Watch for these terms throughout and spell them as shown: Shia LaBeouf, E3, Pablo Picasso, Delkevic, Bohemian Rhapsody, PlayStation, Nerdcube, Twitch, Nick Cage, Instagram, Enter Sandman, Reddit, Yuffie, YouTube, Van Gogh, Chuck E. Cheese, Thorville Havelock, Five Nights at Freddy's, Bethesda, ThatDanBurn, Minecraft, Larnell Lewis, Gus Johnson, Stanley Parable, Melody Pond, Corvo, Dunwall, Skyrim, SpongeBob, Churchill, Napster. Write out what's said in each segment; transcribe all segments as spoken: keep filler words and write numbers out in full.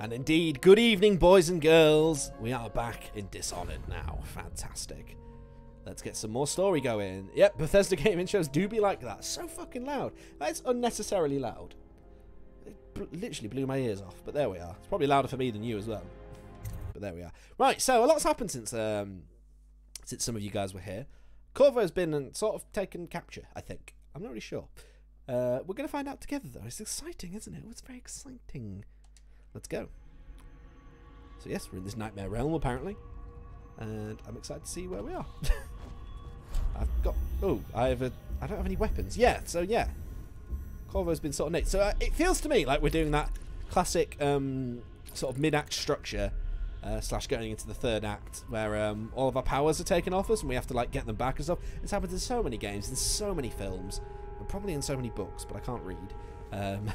And indeed, good evening, boys and girls. We are back in Dishonored now. Fantastic. Let's get some more story going. Yep, Bethesda game intros do be like that. So fucking loud. That's unnecessarily loud. It bl literally blew my ears off, but there we are. It's probably louder for me than you as well. But there we are. Right, so a lot's happened since um, since some of you guys were here. Corvo's been sort of taken capture, I think. I'm not really sure. Uh, we're going to find out together, though. It's exciting, isn't it? It's very exciting. Let's go. So, yes, we're in this nightmare realm, apparently. And I'm excited to see where we are. I've got... Oh, I have a... I don't have any weapons. Yeah, so, yeah. Corvo's been sort of nicked. So, uh, it feels to me like we're doing that classic um, sort of mid-act structure uh, slash going into the third act where um, all of our powers are taken off us and we have to, like, get them back and stuff. It's happened in so many games and so many films. And probably in so many books, but I can't read. Um...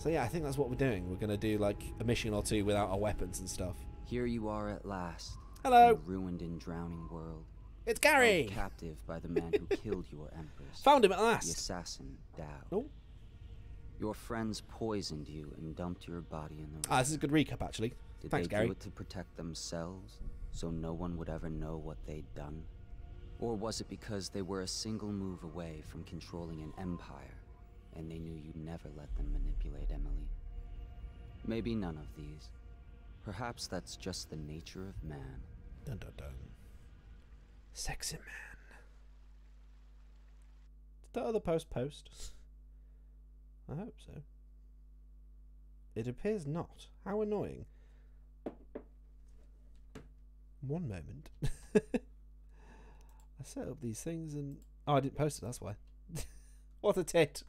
So yeah, I think that's what we're doing. We're going to do like a mission or two without our weapons and stuff. Here you are at last. Hello. In a ruined and drowning world. It's Gary. Held captive by the man who killed your empress. Found him at last. The assassin, Dow. Oh. Your friends poisoned you and dumped your body in the river. Ah, this is a good recap actually. Did Thanks, they Gary. do it to protect themselves so no one would ever know what they'd done? Or was it because they were a single move away from controlling an empire? And they knew you'd never let them manipulate Emily. Maybe none of these. Perhaps that's just the nature of man. Dun dun dun. Sexy man. Did that other post post? I hope so. It appears not. How annoying. One moment. I set up these things and... Oh, I didn't post it, that's why. What a tit.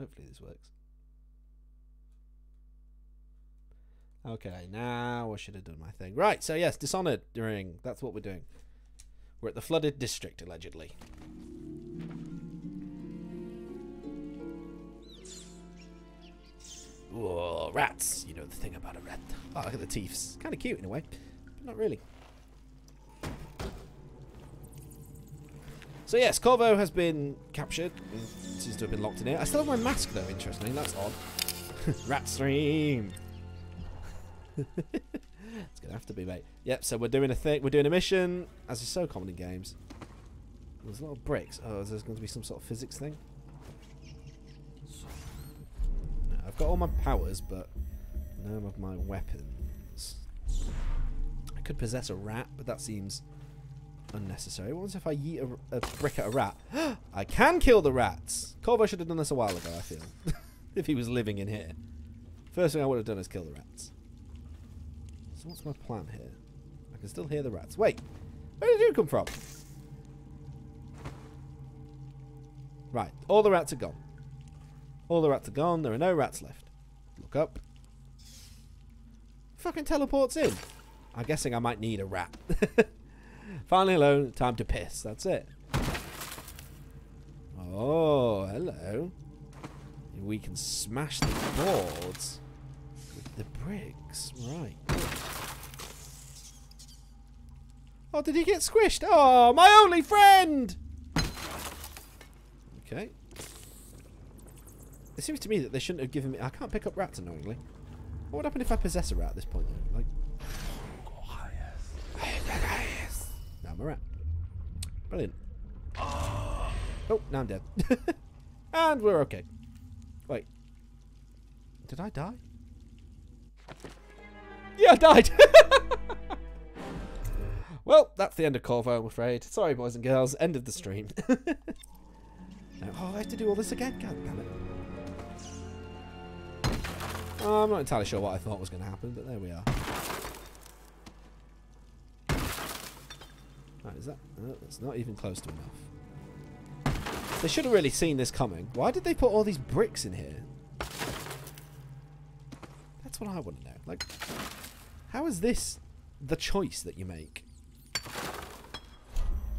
Hopefully this works. Okay, now I should have done my thing. Right, so yes, Dishonored ring. That's what we're doing. We're at the flooded district, allegedly. Whoa, rats. You know the thing about a rat. Oh, look at the teeth. Kind of cute in a way, but not really. So yes, Corvo has been captured. It seems to have been locked in here. I still have my mask though, interestingly. That's odd. Rat stream. It's gonna have to be, mate. Yep. So we're doing a thing. We're doing a mission, as is so common in games. There's a lot of bricks. Oh, is there going to be some sort of physics thing? No, I've got all my powers, but none of my weapons. I could possess a rat, but that seems unnecessary. What if I yeet a, a brick at a rat? I can kill the rats! Corvo should have done this a while ago, I feel. If he was living in here. First thing I would have done is kill the rats. So what's my plan here? I can still hear the rats. Wait! Where did you come from? Right. All the rats are gone. All the rats are gone. There are no rats left. Look up. Fucking teleports in. I'm guessing I might need a rat. Finally alone, time to piss. That's it. Oh, hello. We can smash the boards with the bricks. Right. Oh, did he get squished? Oh, my only friend! Okay. It seems to me that they shouldn't have given me... I can't pick up rats, annoyingly. What would happen if I possess a rat at this point? Like... I'm a rat. Brilliant. Oh, now I'm dead. And we're okay. Wait. Did I die? Yeah, I died. Well, that's the end of Corvo, I'm afraid. Sorry, boys and girls. End of the stream. No. Oh, I have to do all this again? God damn it. Oh, I'm not entirely sure what I thought was going to happen, but there we are. Is that? No, it's not even close to enough. They should have really seen this coming. Why did they put all these bricks in here? That's what I want to know. Like, how is this the choice that you make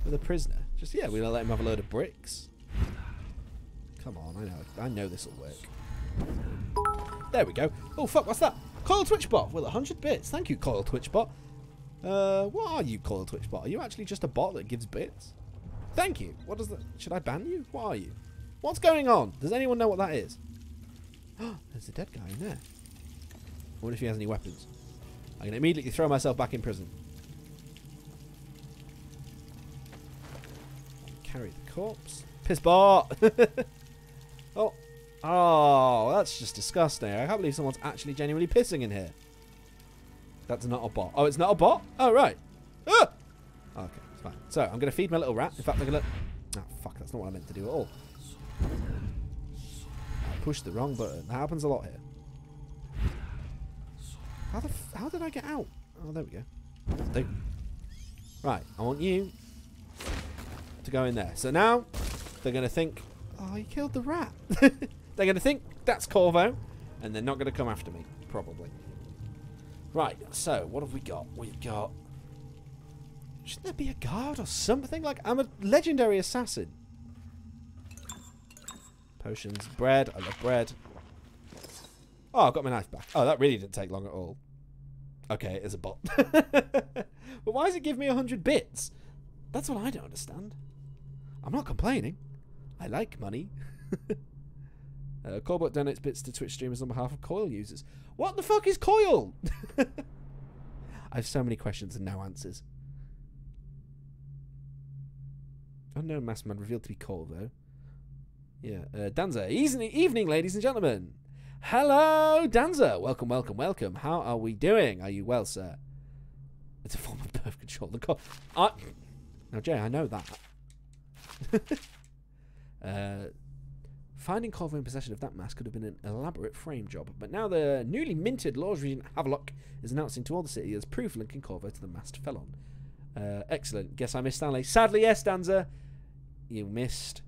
with a prisoner? Just yeah, we're gonna let him have a load of bricks. Come on, I know, I know this will work. There we go. Oh fuck, what's that? Coil Twitchbot with a hundred bits. Thank you, Coil Twitchbot. Uh, what are you, Coil Twitchbot? Are you actually just a bot that gives bits? Thank you. What does that... Should I ban you? What are you? What's going on? Does anyone know what that is? There's a dead guy in there. I wonder if he has any weapons. I can immediately throw myself back in prison. Carry the corpse. Piss bar! Oh. Oh, that's just disgusting. I can't believe someone's actually genuinely pissing in here. That's not a bot. Oh, it's not a bot? Oh, right. Ah! Okay, it's fine. So, I'm going to feed my little rat. In fact, I'm going to... Oh, fuck. That's not what I meant to do at all. I pushed the wrong button. That happens a lot here. How the f how did I get out? Oh, there we go. Dude. Right, I want you to go in there. So now they're going to think, oh, you killed the rat. They're going to think that's Corvo, and they're not going to come after me, probably. Right, so what have we got? We've got... Shouldn't there be a guard or something? Like, I'm a legendary assassin. Potions, bread. I love bread. Oh, I've got my knife back. Oh, that really didn't take long at all. Okay, it is a bot. But why does it give me one hundred bits? That's what I don't understand. I'm not complaining. I like money. uh, Corbot donates bits to Twitch streamers on behalf of Coil users. What the fuck is Coil? I have so many questions and no answers. Unknown masked man revealed to be Coil, though. Yeah, uh, Danza. Evening, evening, ladies and gentlemen. Hello, Danza. Welcome, welcome, welcome. How are we doing? Are you well, sir? It's a form of birth control. The cop. I now, Jay, I know that. Uh, finding Corvo in possession of that mask could have been an elaborate frame job, but now the newly minted Lord Regent Havelock is announcing to all the city as proof linking Corvo to the masked felon. Uh, excellent. Guess I missed Stanley. Sadly, yes, Danza. You missed. You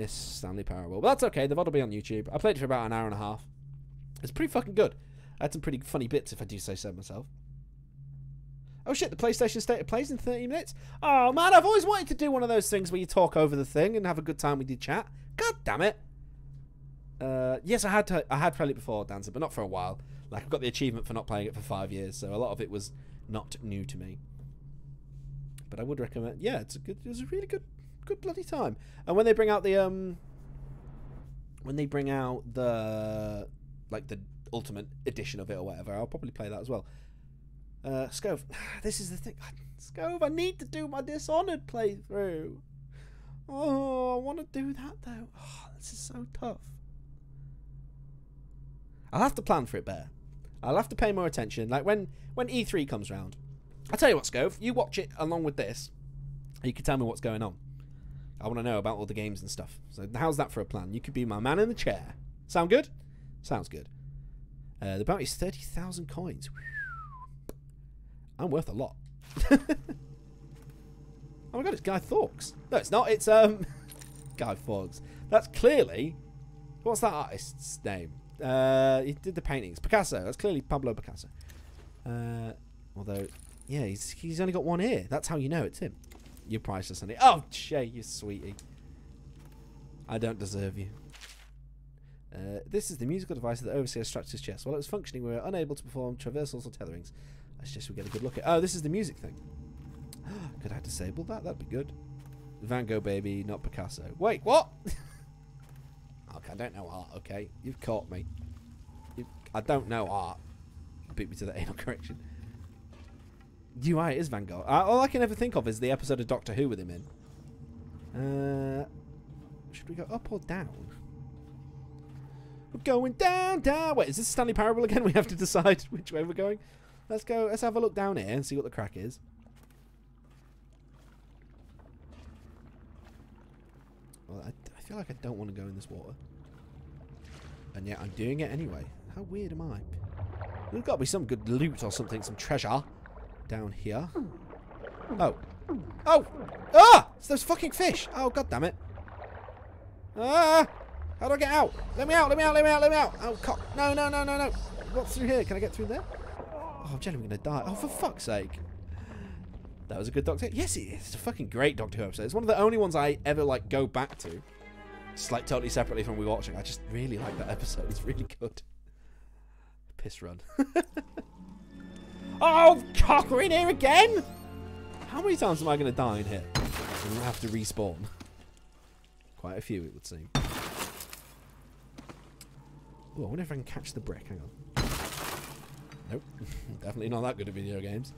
missed Stanley Parable. But that's okay. The V O D will be on YouTube. I played it for about an hour and a half. It's pretty fucking good. I had some pretty funny bits, if I do say so myself. Oh shit, the PlayStation State of Plays in thirty minutes? Oh man, I've always wanted to do one of those things where you talk over the thing and have a good time with your chat. God damn it. Uh, yes, I had to, I had played it before, Dancer, but not for a while. Like, I've got the achievement for not playing it for five years, so a lot of it was not new to me. But I would recommend... Yeah, it's a good, it was a really good good bloody time. And when they bring out the... um, When they bring out the... Like, the Ultimate Edition of it or whatever, I'll probably play that as well. Uh, Scove, this is the thing. Scove, I need to do my Dishonored playthrough. Oh, I want to do that though. Oh, this is so tough. I'll have to plan for it better. I'll have to pay more attention. Like when, when E three comes round. I'll tell you what, Scove, you watch it along with this. You can tell me what's going on. I want to know about all the games and stuff. So how's that for a plan? You could be my man in the chair. Sound good? Sounds good. Uh, the bounty is thirty thousand coins. Whew. I'm worth a lot. Oh my god, it's Guy Fawkes. No, it's not. It's um, Guy Fawkes. That's clearly... What's that artist's name? Uh, he did the paintings. Picasso. That's clearly Pablo Picasso. Uh, although, yeah, he's, he's only got one ear. That's how you know it's him. You're priceless, honey. Oh, Shay, you sweetie. I don't deserve you. Uh, this is the musical device that the overseer strapped to his chest. While it was functioning, we were unable to perform traversals or tetherings. Let's just we get a good look at... Oh, this is the music thing. Could I disable that? That'd be good. Van Gogh, baby, not Picasso. Wait, what? Okay, I don't know art, okay? You've caught me. You've, I don't know art. Beat me to the anal correction. You are, it is Van Gogh. Uh, all I can ever think of is the episode of Doctor Who with him in. Uh, should we go up or down? We're going down, down. Wait, is this Stanley Parable again? We have to decide which way we're going. Let's go, let's have a look down here and see what the crack is. Well, I, I feel like I don't want to go in this water. And yet I'm doing it anyway. How weird am I? There's got to be some good loot or something, some treasure down here. Oh. Oh! Ah! It's those fucking fish! Oh, god damn it. Ah! How do I get out? Let me out, let me out, let me out, let me out! Oh, cock. No, no, no, no, no. What's through here? Can I get through there? Oh, I'm genuinely going to die. Oh, for fuck's sake. That was a good Doctor Who. Yes, it is. It's a fucking great Doctor Who episode. It's one of the only ones I ever, like, go back to. Just, like, totally separately from rewatching. I just really like that episode. It's really good. Piss run. Oh, cock, we're in here again? How many times am I going to die in here? I'm going to have to respawn. Quite a few, it would seem. Oh, I wonder if I can catch the brick. Hang on. Nope. Definitely not that good at video games.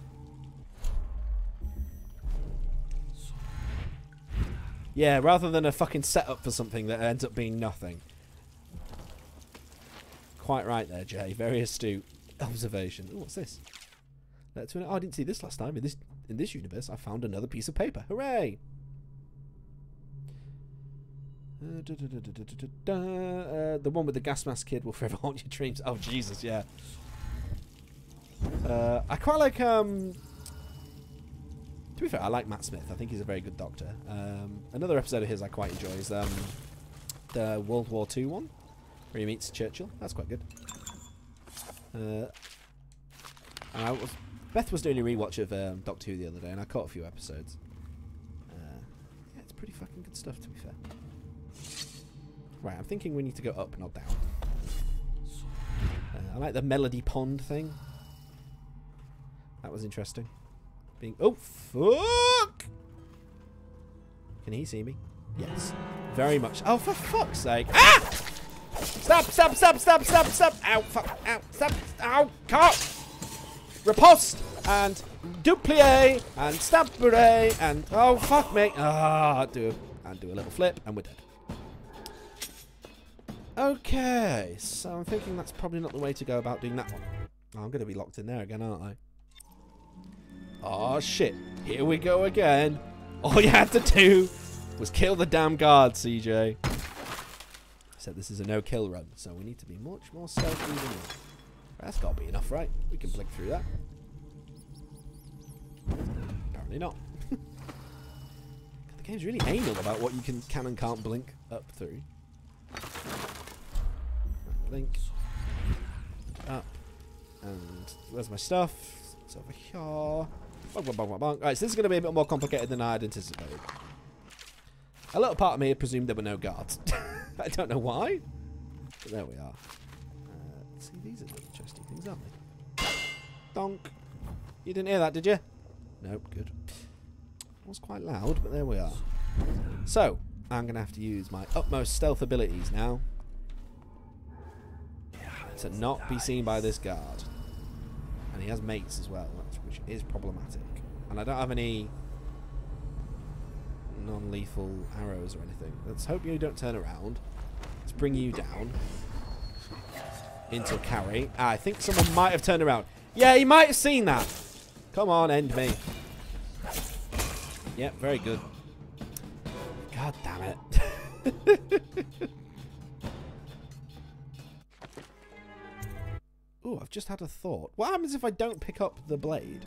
Yeah, rather than a fucking setup for something that ends up being nothing. Quite right there, Jay. Very astute observation. Ooh, what's this? Let's win it. Oh, I didn't see this last time. In this in this universe, I found another piece of paper. Hooray! Uh, da, da, da, da, da, da, da. Uh, the one with the gas mask kid will forever haunt your dreams. Oh, Jesus, yeah. Uh, I quite like... Um, to be fair, I like Matt Smith. I think he's a very good doctor. Um, another episode of his I quite enjoy is um, the World War Two one, where he meets Churchill. That's quite good. Uh, I was, Beth was doing a rewatch of um, Doctor Who the other day, and I caught a few episodes. Uh, yeah, it's pretty fucking good stuff, to be fair. Right, I'm thinking we need to go up, not down. Uh, I like the Melody Pond thing. That was interesting. Being oh fuck! Can he see me? Yes, very much. Oh, for fuck's sake! Ah! Stop! Stop! Stop! Stop! Stop! Stop! Ow! Fuck! Ow! Stop! Ow! Cop! Riposte and duplie and stamperay and oh fuck me! Ah! Do and do a little flip and we're dead. Okay, so I'm thinking that's probably not the way to go about doing that one. Oh, I'm going to be locked in there again, aren't I? Oh shit, here we go again. All you had to do was kill the damn guard, C J. So this is a no-kill run, so we need to be much more stealthy than this. That's got to be enough, right? We can blink through that. Apparently not. The game's really anal about what you can, can and can't blink up through. Blink. Up. And where's my stuff? It's over here. Bonk, bonk, bonk, bonk. Alright, so this is going to be a bit more complicated than I'd anticipated. A little part of me had presumed there were no guards. I don't know why. But there we are. Uh, see, these are interesting things, aren't they? Donk. You didn't hear that, did you? Nope, good. It was quite loud, but there we are. So, I'm going to have to use my utmost stealth abilities now. To not be seen by this guard. And he has mates as well, which is problematic. And I don't have any non-lethal arrows or anything. Let's hope you don't turn around. Let's bring you down into carry. Ah, I think someone might have turned around. Yeah, he might have seen that. Come on, end me. Yep, very good. God damn it. Ooh, I've just had a thought. What happens if I don't pick up the blade?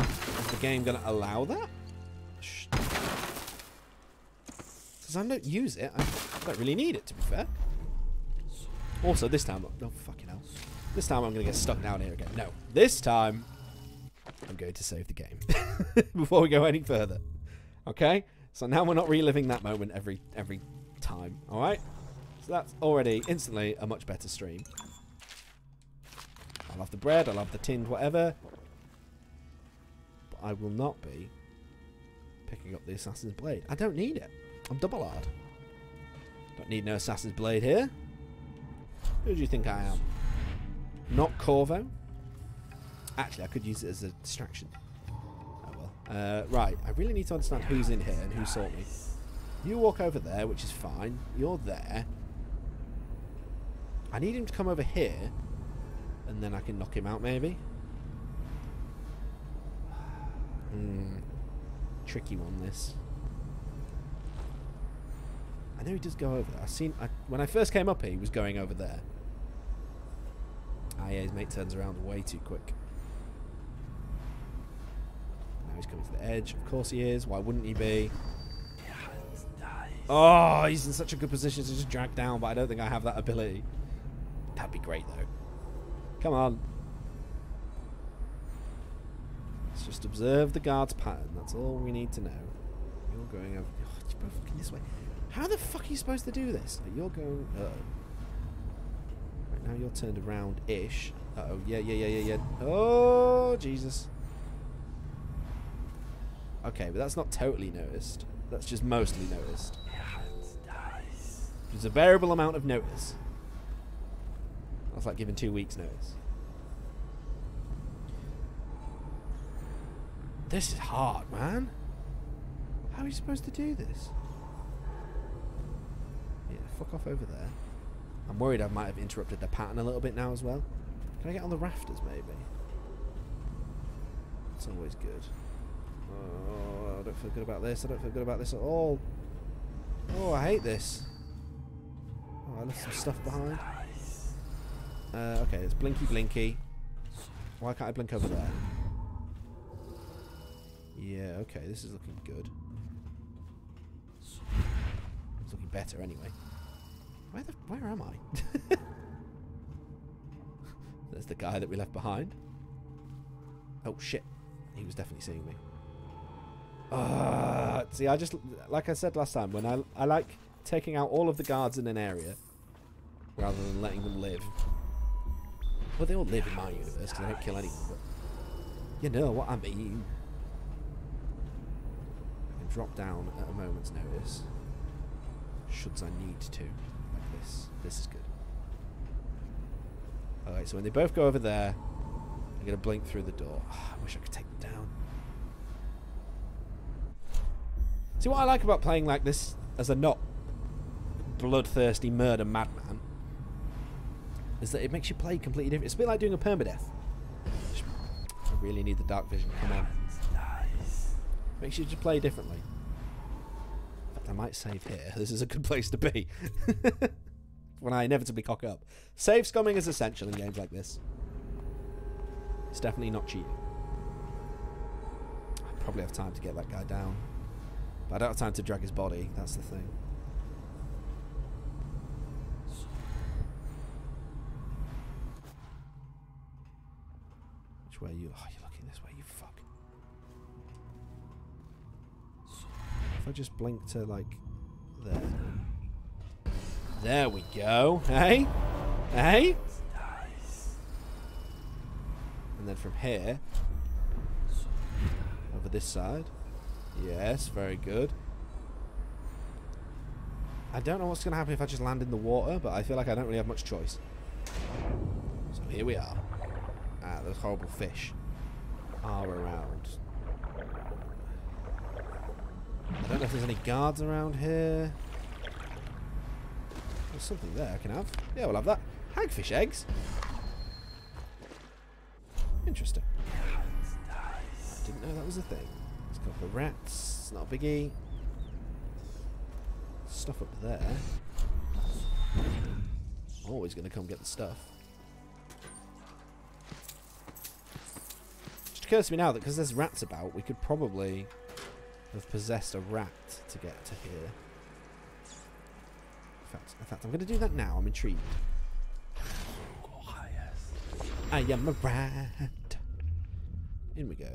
Is the game going to allow that? Because I don't use it. I don't really need it, to be fair. Also, this time... No, fucking hell. This time I'm going to get stuck down here again. No. This time, I'm going to save the game. Before we go any further. Okay? So now we're not reliving that moment every every time. All right? That's already instantly a much better stream. I'll have the bread, I'll have the tinned whatever. But I will not be picking up the Assassin's Blade. I don't need it. I'm double-R'd. Don't need no Assassin's Blade here. Who do you think I am? Not Corvo. Actually, I could use it as a distraction. Oh well. Uh, right, I really need to understand who's in here and who saw me. You walk over there, which is fine. You're there. I need him to come over here, and then I can knock him out, maybe. Mm. Tricky one, this. I know he does go over there. I seen I, when I first came up here, he was going over there. Ah, yeah, his mate turns around way too quick. Now he's coming to the edge. Of course he is. Why wouldn't he be? Oh, he's in such a good position to just drag down, but I don't think I have that ability. That'd be great, though. Come on. Let's just observe the guard's pattern. That's all we need to know. You're going over... Oh, you're both looking this way. How the fuck are you supposed to do this? You're going... Uh-oh. Right now you're turned around-ish. Uh-oh. Yeah, yeah, yeah, yeah, yeah. Oh, Jesus. Okay, but that's not totally noticed. That's just mostly noticed. gives a variable amount of notice. That's like giving two weeks notice. This is hard, man. How are you supposed to do this? Yeah, fuck off over there. I'm worried I might have interrupted the pattern a little bit now as well. Can I get on the rafters, maybe? That's always good. Oh, I don't feel good about this. I don't feel good about this at all. Oh, I hate this. Oh, I left some stuff behind. Uh, okay, it's Blinky Blinky. Why can't I blink over there? Yeah, okay, this is looking good. It's looking better anyway. Where the, where am I? There's the guy that we left behind. Oh shit, he was definitely seeing me. Uh, see, I just, like I said last time, when I, I like taking out all of the guards in an area rather than letting them live. Well, they all live in my universe because I don't kill anyone, but you know what I mean. Drop down at a moment's notice. Should I need to. Like this. This is good. Alright, so when they both go over there, I'm going to blink through the door. Oh, I wish I could take them down. See, what I like about playing like this as a not bloodthirsty murder madman is that it makes you play completely different. It's a bit like doing a permadeath. I really need the dark vision. Come on. Makes you just play differently. In fact, I might save here. This is a good place to be. When I inevitably cock up. Save scumming is essential in games like this. It's definitely not cheating. I probably have time to get that guy down. But I don't have time to drag his body. That's the thing. Which way are you? Oh, you're looking this way, you fuck. I just blink to like there. There we go. Hey, hey. Nice. And then from here over this side. Yes, very good. I don't know what's going to happen if I just land in the water, but I feel like I don't really have much choice. So here we are. Ah, those horrible fish are around. I don't know if there's any guards around here. There's something there I can have. Yeah, we'll have that. Hagfish eggs. Interesting. I didn't know that was a thing. It's got the rats. It's not a biggie. Stuff up there. I'm always going to come get the stuff. It just occurs to me now that because there's rats about, we could probably... have possessed a rat to get to here. In fact, in fact I'm going to do that now. I'm intrigued. Oh, yes. I am a rat. In we go.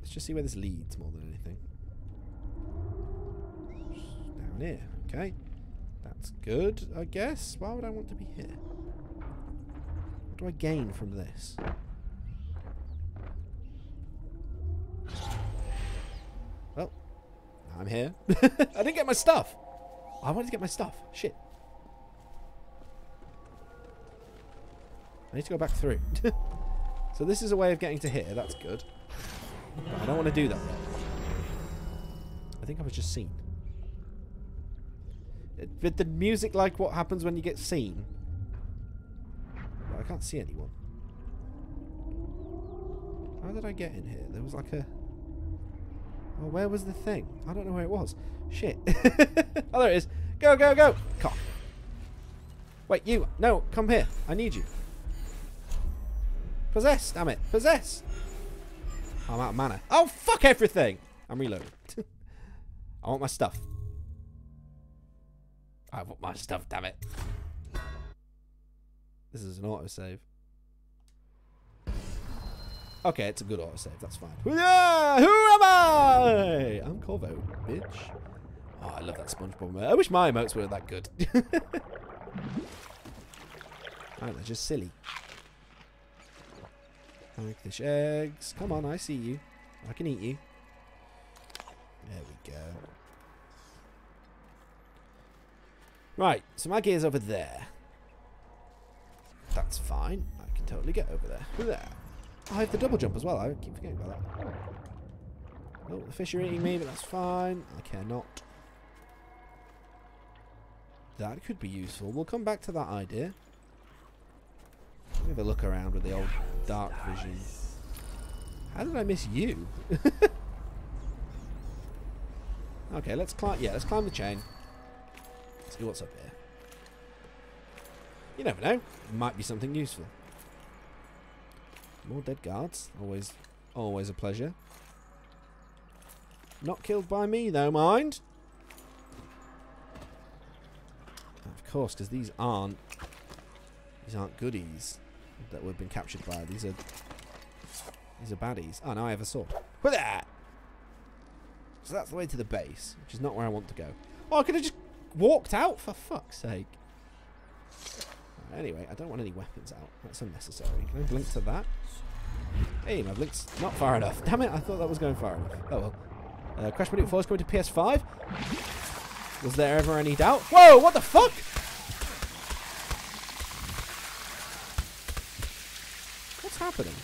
Let's just see where this leads more than anything. Down here. Okay. That's good, I guess. Why would I want to be here? What do I gain from this? I'm here. I didn't get my stuff. I wanted to get my stuff. Shit. I need to go back through. So this is a way of getting to here. That's good. But I don't want to do that yet. I think I was just seen. With the music, like what happens when you get seen. But I can't see anyone. How did I get in here? There was like a... Oh, where was the thing? I don't know where it was. Shit. Oh, there it is. Go, go, go. Cock. Wait, you. No, come here. I need you. Possess, damn it. Possess. Oh, I'm out of mana. Oh, fuck everything. I'm reloading. I want my stuff. I want my stuff, damn it. This is an autosave. Okay, it's a good autosave. That's fine. Yeah, who am I? I'm Corvo, bitch. Oh, I love that SpongeBob emote. I wish my emotes were that good. Alright, they're just silly. Hagfish eggs. Come on, I see you. I can eat you. There we go. Right, so my gear's over there. That's fine. I can totally get over there. Over there. Oh, I have the double jump as well. I keep forgetting about that. Oh, the fish are eating me, but that's fine. I care not. That could be useful. We'll come back to that idea. Let me have a look around with the old dark vision. How did I miss you? Okay, let's climb. Yeah, let's climb the chain. See what's up here. You never know. It might be something useful. More dead guards. Always, always a pleasure. Not killed by me, though, mind. Of course, because these aren't these aren't goodies that we've been captured by. These are these are baddies. Oh, now I have a sword. Whoa there! So that's the way to the base, which is not where I want to go. Oh, I could have just walked out, for fuck's sake. Anyway, I don't want any weapons out. That's unnecessary. Can I blink to that? Hey, my blink's not far enough. Damn it, I thought that was going far enough. Oh well. Uh, Crash Bandicoot four is coming to P S five. Was there ever any doubt? Whoa, what the fuck? What's happening?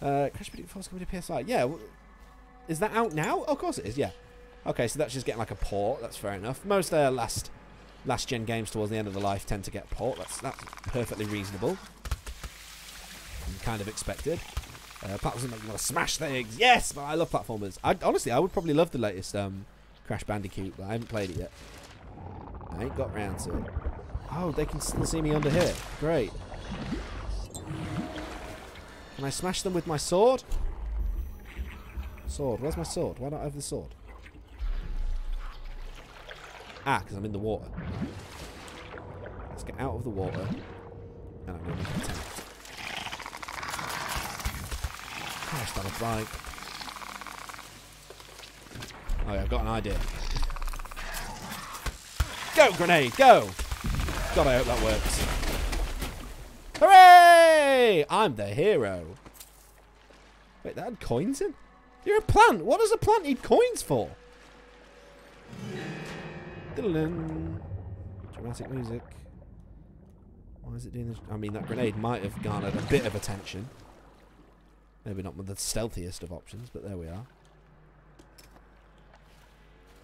Uh, Crash Bandicoot four is coming to P S five. Yeah, is that out now? Oh, of course it is, yeah. Okay, so that's just getting like a port. That's fair enough. Most uh, last... Last-gen games towards the end of the life tend to get port. That's, that's perfectly reasonable. And kind of expected. Uh, platforms make you want to smash things. Yes, but I love platformers. I, honestly, I would probably love the latest um, Crash Bandicoot, but I haven't played it yet. I ain't got round to it. Oh, they can still see me under here. Great. Can I smash them with my sword? Sword. Where's my sword? Why don't I have the sword? Ah, because I'm in the water. Let's get out of the water. And I'm going to make an attack. Gosh, that was like... Oh, yeah, I've got an idea. Go, grenade, go! God, I hope that works. Hooray! I'm the hero. Wait, that had coins in? You're a plant. What does a plant need coins for? Dramatic music. Why is it doing this? I mean, that grenade might have garnered a bit of attention. Maybe not the stealthiest of options, but there we are.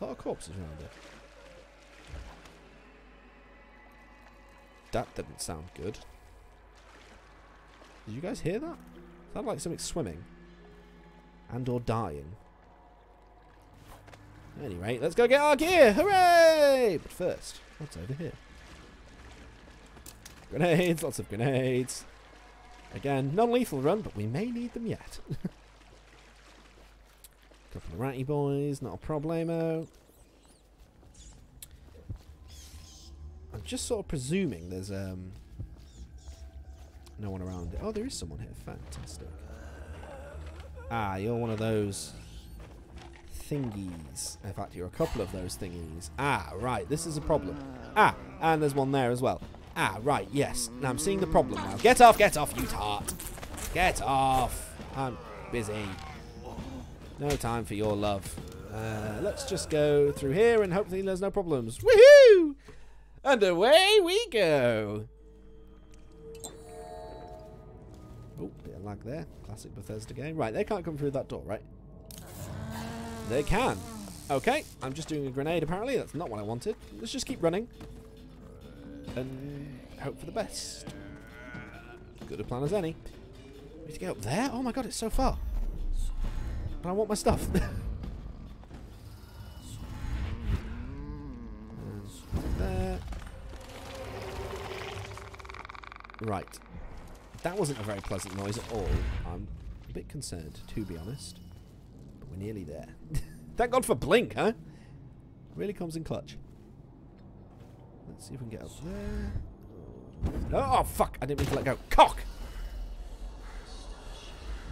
A lot of corpses around it. That didn't sound good. Did you guys hear that? Sounded like something swimming. And or dying. Anyway, let's go get our gear! Hooray! But first, what's over here? Grenades, lots of grenades. Again, non-lethal run, but we may need them yet. Couple of ratty boys, not a problemo. I'm just sort of presuming there's um no one around. Oh, there is someone here. Fantastic. Ah, you're one of those thingies. In fact, you're a couple of those thingies. Ah, right. This is a problem. Ah, and there's one there as well. Ah, right. Yes. Now I'm seeing the problem now. Get off, get off, you tart. Get off. I'm busy. No time for your love. Uh, let's just go through here and hopefully there's no problems. Woohoo! And away we go. Oh, bit of lag there. Classic Bethesda game. Right, they can't come through that door, right? They can. Okay, I'm just doing a grenade apparently. That's not what I wanted. Let's just keep running. And hope for the best. Good a plan as any. I need to get up there? Oh my god, it's so far. But I want my stuff. There. Right. That wasn't a very pleasant noise at all. I'm a bit concerned, to be honest. We're nearly there. Thank God for blink, huh? Really comes in clutch. Let's see if we can get up there. Oh, oh fuck! I didn't mean to let go. Cock!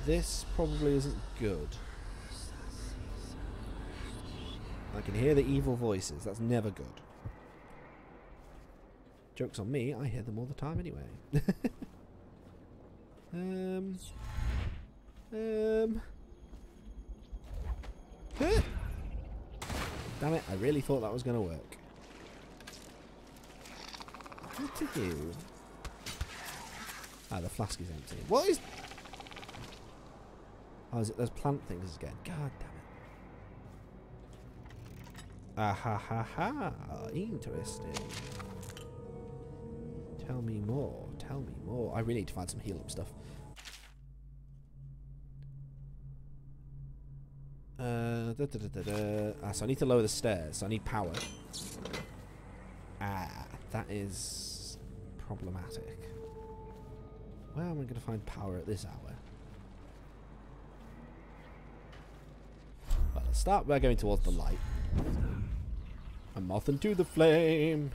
This probably isn't good. I can hear the evil voices. That's never good. Joke's on me. I hear them all the time anyway. um... Um... Damn it, I really thought that was going to work. nothing to do. Ah, oh, the flask is empty. What is... Oh, is it those plant things again? God damn it. Ah ha ha ha. Interesting. Tell me more. Tell me more. I really need to find some heal-up stuff. Uh, da, da, da, da, da. Ah, so I need to lower the stairs. So I need power. Ah, that is problematic. Where am I going to find power at this hour? Well, let's start by going towards the light. I'm off into the flame.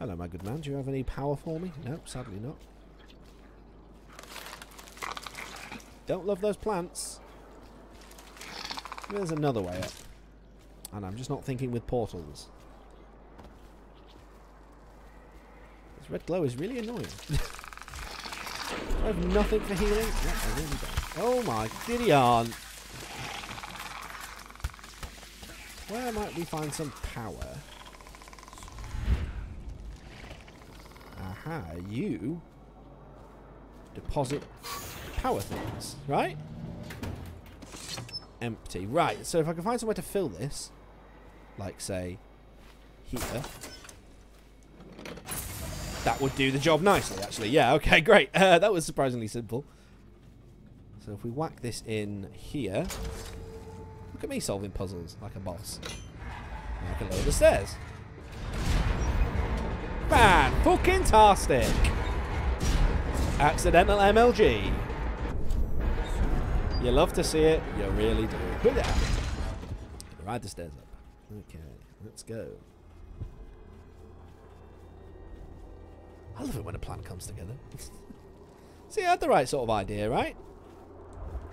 Hello, my good man. Do you have any power for me? No, sadly not. Don't love those plants. There's another way up. And I'm just not thinking with portals. This red glow is really annoying. I have nothing for healing. Yeah, I really don't. Oh my giddy aunt. Where might we find some power? Aha, you deposit power things, right? Empty. Right, so if I can find somewhere to fill this, like say here, that would do the job nicely, actually. Yeah, okay, great. Uh, that was surprisingly simple. So if we whack this in here... Look at me solving puzzles like a boss. And I can lower the stairs. Fan-fucking-tastic! Accidental M L G. You love to see it. You really do. Put it out. Ride the stairs up. Okay, let's go. I love it when a plan comes together. See, I had the right sort of idea, right?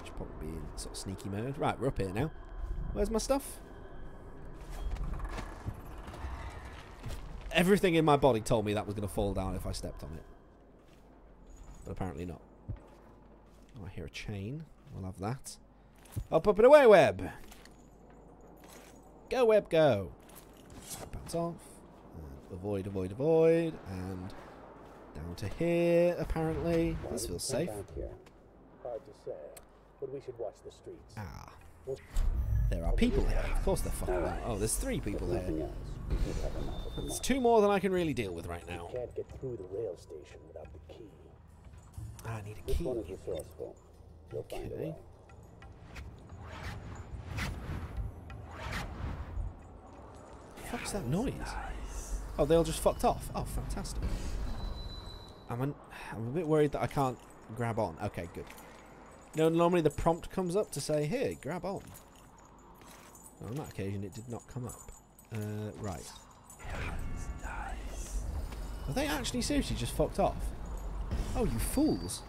Should probably be in sort of sneaky mode. Right, we're up here now. Where's my stuff? Everything in my body told me that was going to fall down if I stepped on it. But apparently not. Oh, I hear a chain. We'll have that. Up, up and away, web! Go, web, go! Bounce off. And avoid, avoid, avoid. And... down to here, apparently. This feels safe. Hard to say, but we should watch the streets. Ah. There are people here. Of course they're fucking right. Oh, there's three people here. There's two more than I can really deal with right now. Can't get through the rail station without the key. I need a key. Okay. What's that noise? Oh, they all just fucked off. Oh, fantastic. I'm, an, I'm a bit worried that I can't grab on. Okay, good. No, normally the prompt comes up to say, here, grab on. Well, on that occasion, it did not come up. Uh, right. Are they actually seriously just fucked off? Oh, you fools.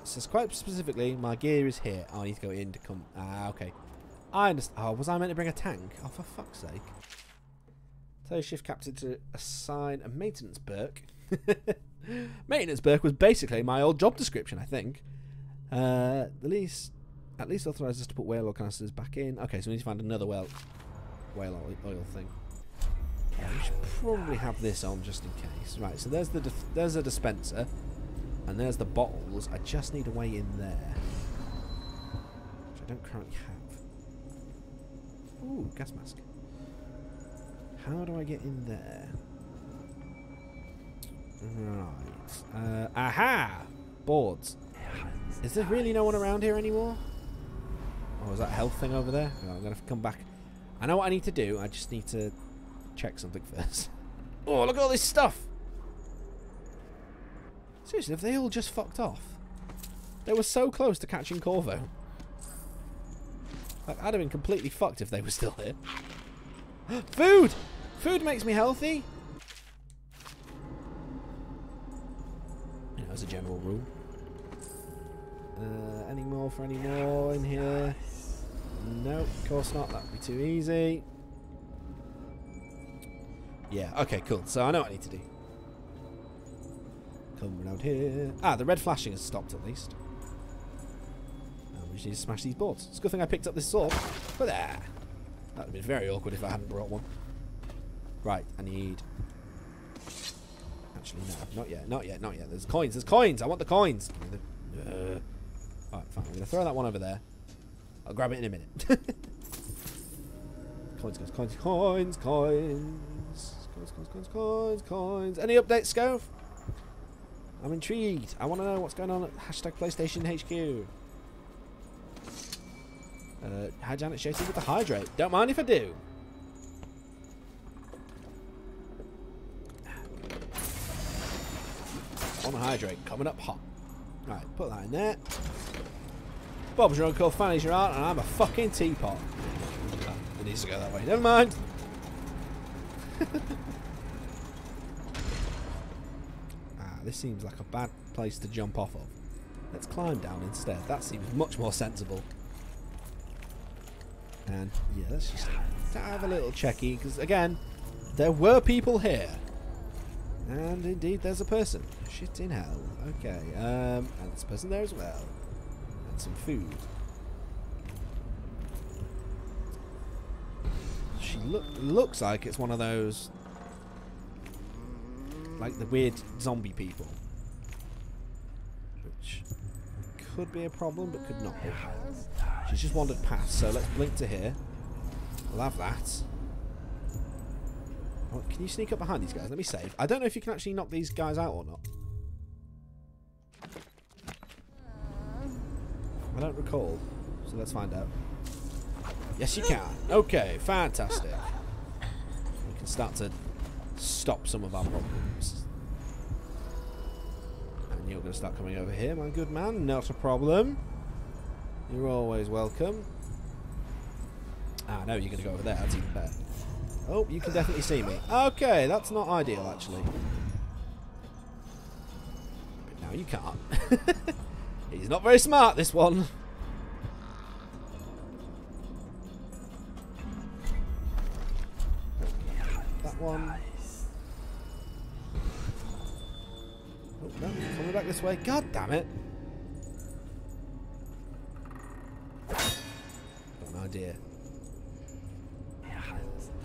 It says quite specifically, my gear is here. Oh, I need to go in to come... Ah, okay. I understand. Oh, was I meant to bring a tank? Oh, for fuck's sake. Tell your shift captain to assign a maintenance perk. Maintenance perk was basically my old job description, I think. Uh, the least, at least authorizes us to put whale oil canisters back in. Okay, so we need to find another whale, whale oil, oil thing. Yeah, we should probably have this on just in case. Right, so there's the there's a dispenser, and there's the bottles. I just need a way in there, which I don't currently have. Ooh, gas mask. How do I get in there? Right. Uh, aha! Boards. Is there really no one around here anymore? Oh, is that health thing over there? Oh, I'm going to come back. I know what I need to do. I just need to check something first. Oh, look at all this stuff! Seriously, have they all just fucked off? They were so close to catching Corvo. Like, I'd have been completely fucked if they were still here. Food! Food makes me healthy. You know, as a general rule. Uh, any more for any more in here? No, of course not. That would be too easy. Yeah, okay, cool. So I know what I need to do. Come around here. Ah, the red flashing has stopped at least. And we just need to smash these boards. It's a good thing I picked up this sword. But there. That would have been very awkward if I hadn't brought one. Right, I need... Actually, no, not yet, not yet, not yet. There's coins, there's coins! I want the coins! Uh, Alright, fine. I'm going to throw that one over there. I'll grab it in a minute. Coins, coins, coins, coins, coins. Coins, coins, coins, coins, coins. Any updates, Scove? I'm intrigued. I want to know what's going on at hashtag PlayStation H Q. Uh, hi, Janet Shaty with the hydrate. Don't mind if I do. On the hydrate, coming up hot. Right, put that in there. Bob's your uncle, Fanny's your aunt, and I'm a fucking teapot. It needs to go that way. Never mind. Ah, this seems like a bad place to jump off of. Let's climb down instead. That seems much more sensible. And yeah, let's just have a little checky, because again, there were people here. And indeed, there's a person. Shit in hell. Okay, um, and there's a person there as well. And some food. She look, looks like it's one of those, like the weird zombie people. Which could be a problem, but could not be. She's just wandered past, so let's blink to here. We'll have that. Oh, can you sneak up behind these guys? Let me save. I don't know if you can actually knock these guys out or not. I don't recall, so let's find out. Yes, you can. Okay, fantastic. We can start to stop some of our problems. And you're going to start coming over here, my good man. Not a problem. You're always welcome. Ah, no, you're going to go over there. That's even better. Oh, you can definitely see me. Okay, that's not ideal, actually. But now you can't. He's not very smart, this one. That one. Oh, no, coming back this way. God damn it. Got an idea.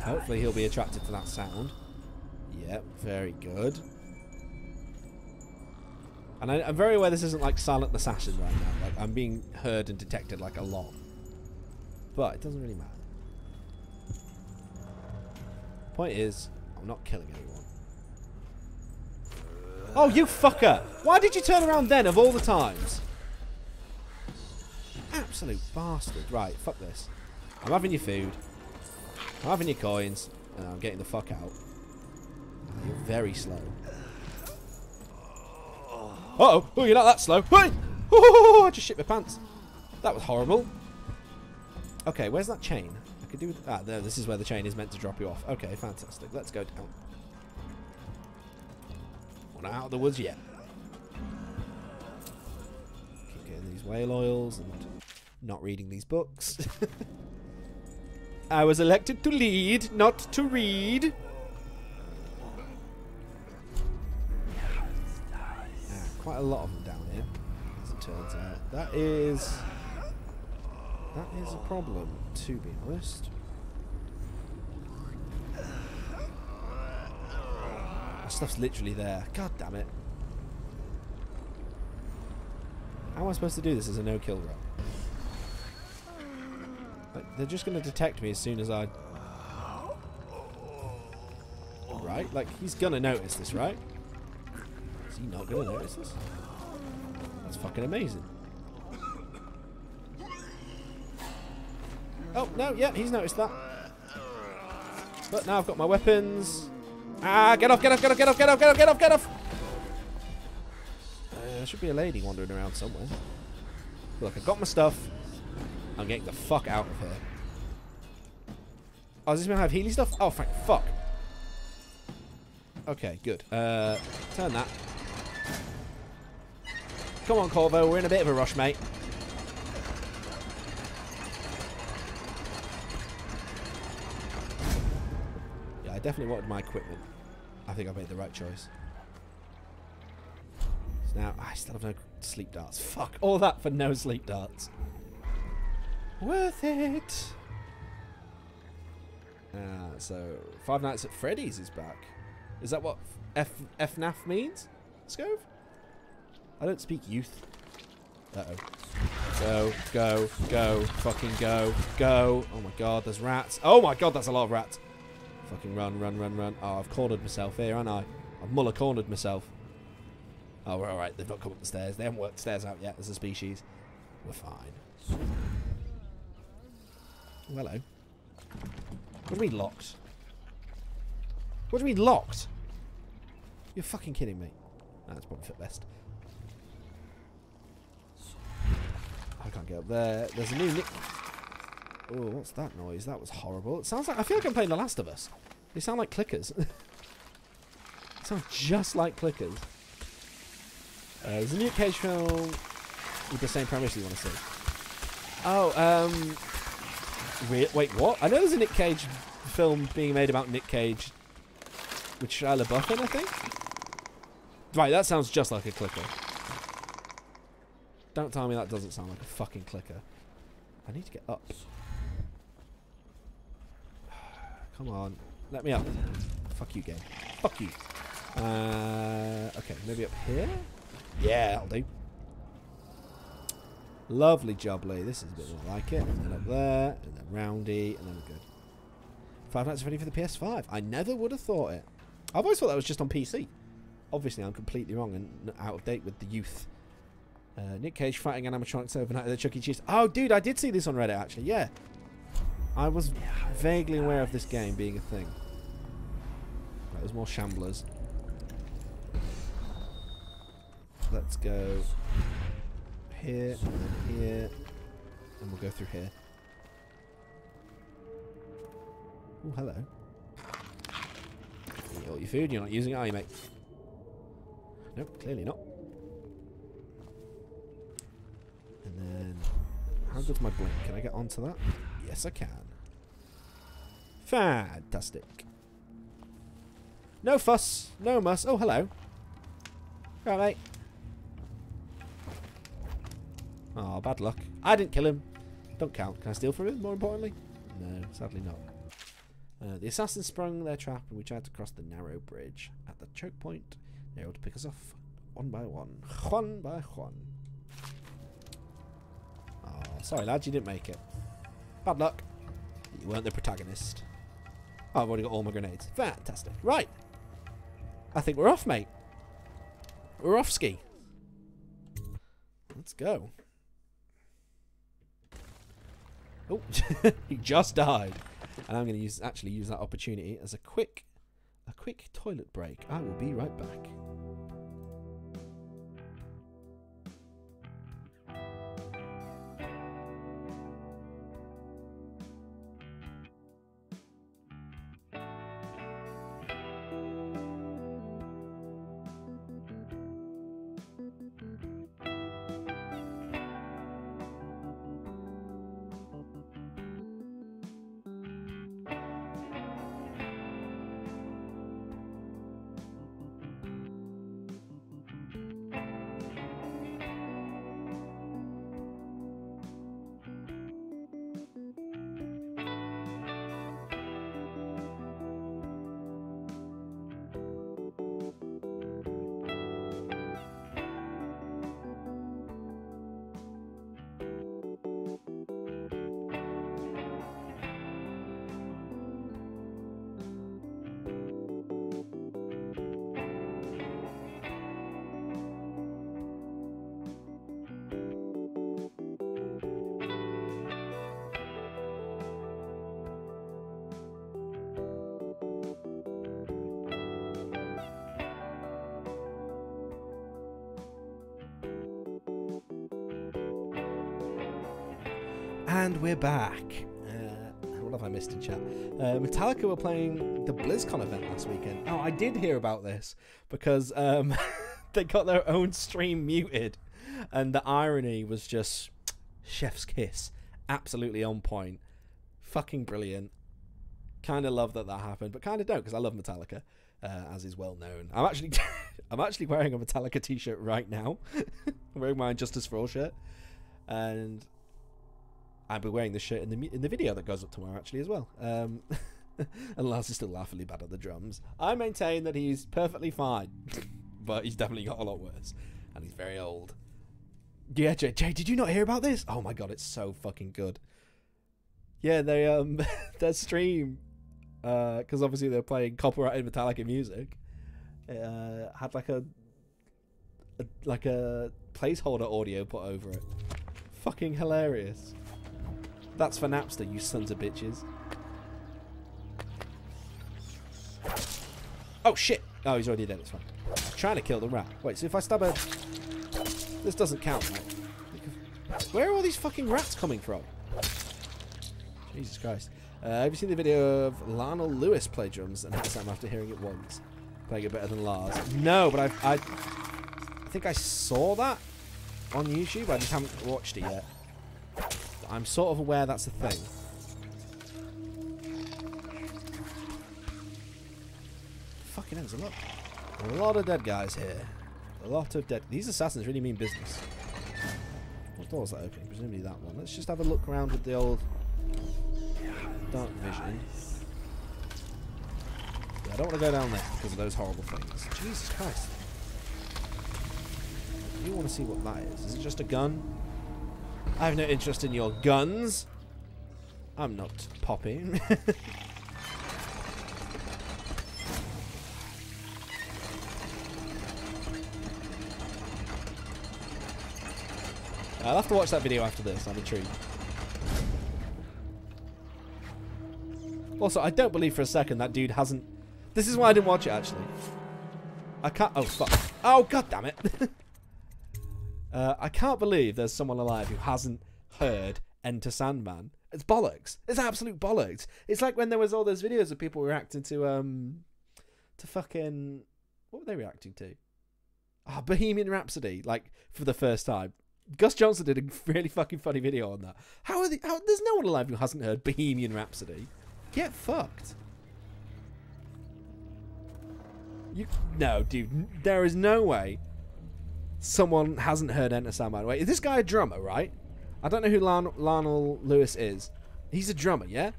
Hopefully he'll be attracted to that sound. Yep, very good. And I, I'm very aware this isn't like Silent Assassin right now. Like, I'm being heard and detected like a lot. But it doesn't really matter. Point is, I'm not killing anyone. Oh, you fucker! Why did you turn around then, of all the times? Absolute bastard. Right, fuck this. I'm having your food. I'm having your coins, and I'm getting the fuck out. Oh, you're very slow. Uh-oh! Oh, you're not that slow. Hey! Oh, I just shit my pants. That was horrible. Okay, where's that chain? I could do with... Ah, no, this is where the chain is meant to drop you off. Okay, fantastic. Let's go down. We're not out of the woods yet. Keep getting these whale oils and not reading these books. I was elected to lead, not to read. Yeah, quite a lot of them down here, as it turns out. That is... That is a problem, to be honest. That stuff's literally there. God damn it. How am I supposed to do this as a no-kill run? Like, they're just going to detect me as soon as I... Right? Like, he's going to notice this, right? Is he not going to notice this? That's fucking amazing. Oh, no, yeah, he's noticed that. But now I've got my weapons. Ah, get off, get off, get off, get off, get off, get off, get off, get off! Uh, there should be a lady wandering around somewhere. Look, I've got my stuff. I'm getting the fuck out of here. Oh, does this mean I have healing stuff? Oh, thank fuck. Okay, good. Uh, turn that. Come on, Corvo. We're in a bit of a rush, mate. Yeah, I definitely wanted my equipment. I think I made the right choice. So now, I still have no sleep darts. Fuck, all that for no sleep darts. Worth it. Uh, so Five Nights at Freddy's is back. Is that what F FNAF means? Scove? I don't speak youth. Uh-oh. Go, go, go, fucking go, go. Oh my god, there's rats. Oh my god, that's a lot of rats. Fucking run, run, run, run. Oh, I've cornered myself here, haven't I? I've muller cornered myself. Oh, we're alright. They've not come up the stairs. They haven't worked the stairs out yet as a species. We're fine. Oh, hello. What do you mean locked? What do you mean locked? You're fucking kidding me. That's probably fit best. I can't get up there. There's a new Nick... Oh, what's that noise? That was horrible. It sounds like... I feel like I'm playing The Last of Us. They sound like clickers. It sounds just like clickers. Uh, there's a Nick Cage film with the same premise you want to see. Oh, um... wait, what? I know there's a Nick Cage film being made about Nick Cage with Shia LaBeouf in, I think? Right, that sounds just like a clicker. Don't tell me that doesn't sound like a fucking clicker. I need to get up. Come on. Let me up. Fuck you, game. Fuck you. Uh, okay, maybe up here? Yeah, that'll do. Lovely jubbly. This is a bit more like it. And then up there, and then roundy, and then we're good. Five Nights at Freddy's for the P S five. I never would have thought it. I've always thought that was just on P C. Obviously, I'm completely wrong and out of date with the youth. Uh, Nick Cage fighting an animatronics overnight at the Chuck E. Cheese. Oh, dude, I did see this on Reddit, actually. Yeah. I was vaguely aware of this game being a thing. Right, there's more shamblers. Let's go here, and here, and we'll go through here. Oh, hello. You got your food? You're not using it, are you, mate? Nope, clearly not. And then, how good's my blink? Can I get onto that? Yes, I can. Fantastic. No fuss, no muss. Oh, hello. Right, mate. Oh, bad luck. I didn't kill him. Don't count. Can I steal from him, more importantly? No, sadly not. Uh, the assassins sprung their trap and we tried to cross the narrow bridge. At the choke point, they were able to pick us off one by one. One by one. Sorry, lad, you didn't make it. Bad luck. You weren't the protagonist. Oh, I've already got all my grenades. Fantastic. Right. I think we're off, mate. We're off ski. Let's go. Oh, he just died. And I'm going to use actually use that opportunity as a quick, a quick toilet break. I will be right back. And we're back. Uh, what have I missed in chat? Uh, Metallica were playing the BlizzCon event last weekend. Oh, I did hear about this because um, they got their own stream muted. And the irony was just chef's kiss. Absolutely on point. Fucking brilliant. Kind of love that that happened, but kind of don't because I love Metallica, uh, as is well known. I'm actually, I'm actually wearing a Metallica t-shirt right now. I'm wearing my Justice for All shirt. And... I'll be wearing this shirt in the in the video that goes up tomorrow, actually, as well. Um, And Lars is still laughably bad at the drums. I maintain that he's perfectly fine, but he's definitely got a lot worse. And he's very old. Yeah, Jay, Jay, did you not hear about this? Oh my god, it's so fucking good. Yeah, they um their stream, uh, because obviously they're playing copyrighted Metallica music, uh, had like a, a like a placeholder audio put over it. Fucking hilarious. That's for Napster, you sons of bitches. Oh shit! Oh, he's already dead. It's fine. I'm trying to kill the rat. Wait, so if I stab a, this doesn't count. Right? Where are all these fucking rats coming from? Jesus Christ. Uh, have you seen the video of Larnell Lewis play drums and Enter Sandman after hearing it once? Playing it better than Lars. No, but I've, I I think I saw that on YouTube. I just haven't watched it yet. I'm sort of aware that's a thing. Fucking hell, there's a lot, a lot of dead guys here. A lot of dead... These assassins really mean business. What door's that opening? Presumably that one. Let's just have a look around with the old... dark vision. Yeah, I don't want to go down there because of those horrible things. Jesus Christ. You want to see what that is. Is it just a gun? I have no interest in your guns. I'm not popping. I'll have to watch that video after this. I'm intrigued. Also, I don't believe for a second that dude hasn't... This is why I didn't watch it, actually. I can't... Oh, fuck. Oh, god damn it. uh, I can't believe there's someone alive who hasn't heard Enter Sandman. It's bollocks. It's absolute bollocks. It's like when there was all those videos of people reacting to... um, to fucking... What were they reacting to? Ah, oh, Bohemian Rhapsody, like, for the first time. Gus Johnson did a really fucking funny video on that. How are they... How, there's no one alive who hasn't heard Bohemian Rhapsody. Get fucked. You no, dude. There is no way someone hasn't heard Enter Sandman. Wait, is this guy a drummer, right? I don't know who Larn Larnell Lewis is. He's a drummer, yeah?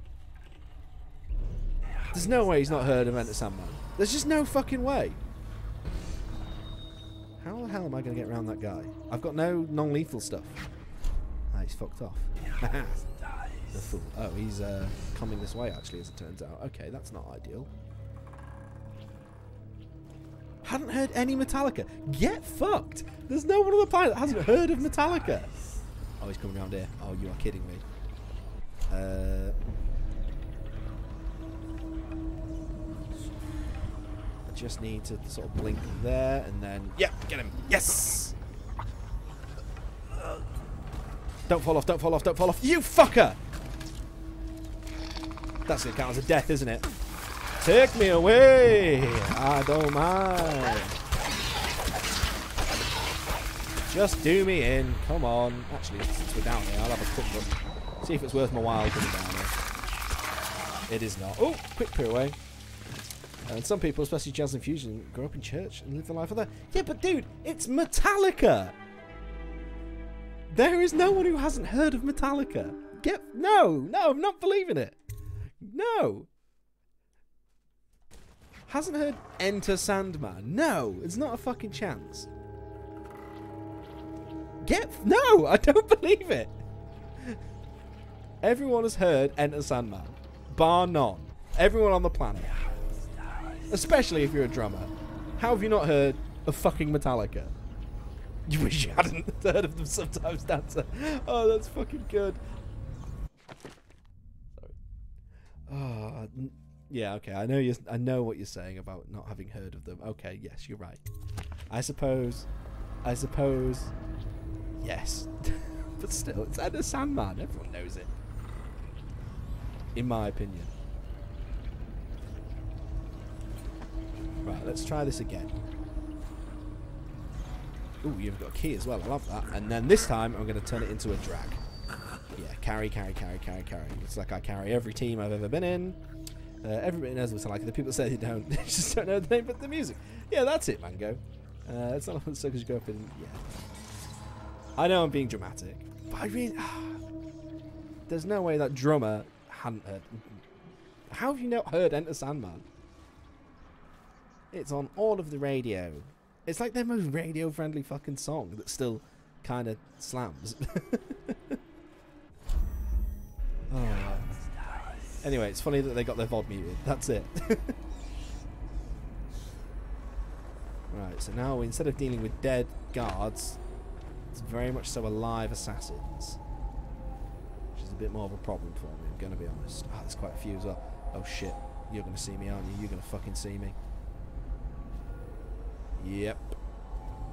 There's no way he's not heard of Enter Sandman. There's just no fucking way. How the hell am I going to get around that guy? I've got no non-lethal stuff. Ah, he's fucked off. The fool. Oh, he's uh, coming this way, actually, as it turns out. Okay, that's not ideal. Hadn't heard any Metallica. Get fucked! There's no one on the planet that hasn't heard of Metallica. Oh, he's coming around here. Oh, you are kidding me. Uh, I just need to sort of blink there, and then... Yeah, get him! Yes! Don't fall off, don't fall off, don't fall off. You fucker! That's going to count as a death, isn't it? Take me away! I don't mind. Just do me in. Come on. Actually, since we're down here, I'll have a quick look. See if it's worth my while coming down here. It is not. Oh, quick peer away. And some people, especially jazz and fusion, grow up in church and live the life of that. Yeah, but dude, it's Metallica! There is no one who hasn't heard of Metallica. Get... No, no, I'm not believing it. No. Hasn't heard Enter Sandman. No, it's not a fucking chance. Get... No, I don't believe it. Everyone has heard Enter Sandman. Bar none. Everyone on the planet. Especially if you're a drummer. How have you not heard of fucking Metallica? You wish you hadn't heard of them sometimes, Dancer. Oh, that's fucking good. Oh, yeah, okay. I know you. I know what you're saying about not having heard of them. Okay, yes, you're right. I suppose. I suppose. Yes, but still, it's Enter Sandman. Everyone knows it. In my opinion. Right, let's try this again. Ooh, you've got a key as well. I love that. And then this time, I'm going to turn it into a drag. Yeah, carry, carry, carry, carry, carry. It's like I carry every team I've ever been in. Uh, everybody knows what I like. The people say they don't. They just don't know the name but the music. Yeah, that's it, Mango. Uh, it's not like the circus you go up in. Yeah. I know I'm being dramatic. But I really... Uh, there's no way that drummer hadn't heard... How have you not heard Enter Sandman? It's on all of the radio. It's like their most radio-friendly fucking song that still kind of slams. Oh. Anyway, it's funny that they got their V O D muted. That's it. Right, so now instead of dealing with dead guards, it's very much so alive assassins. Which is a bit more of a problem for me, I'm going to be honest. Ah, oh, there's quite a few as well. Oh shit, you're going to see me, aren't you? You're going to fucking see me. Yep.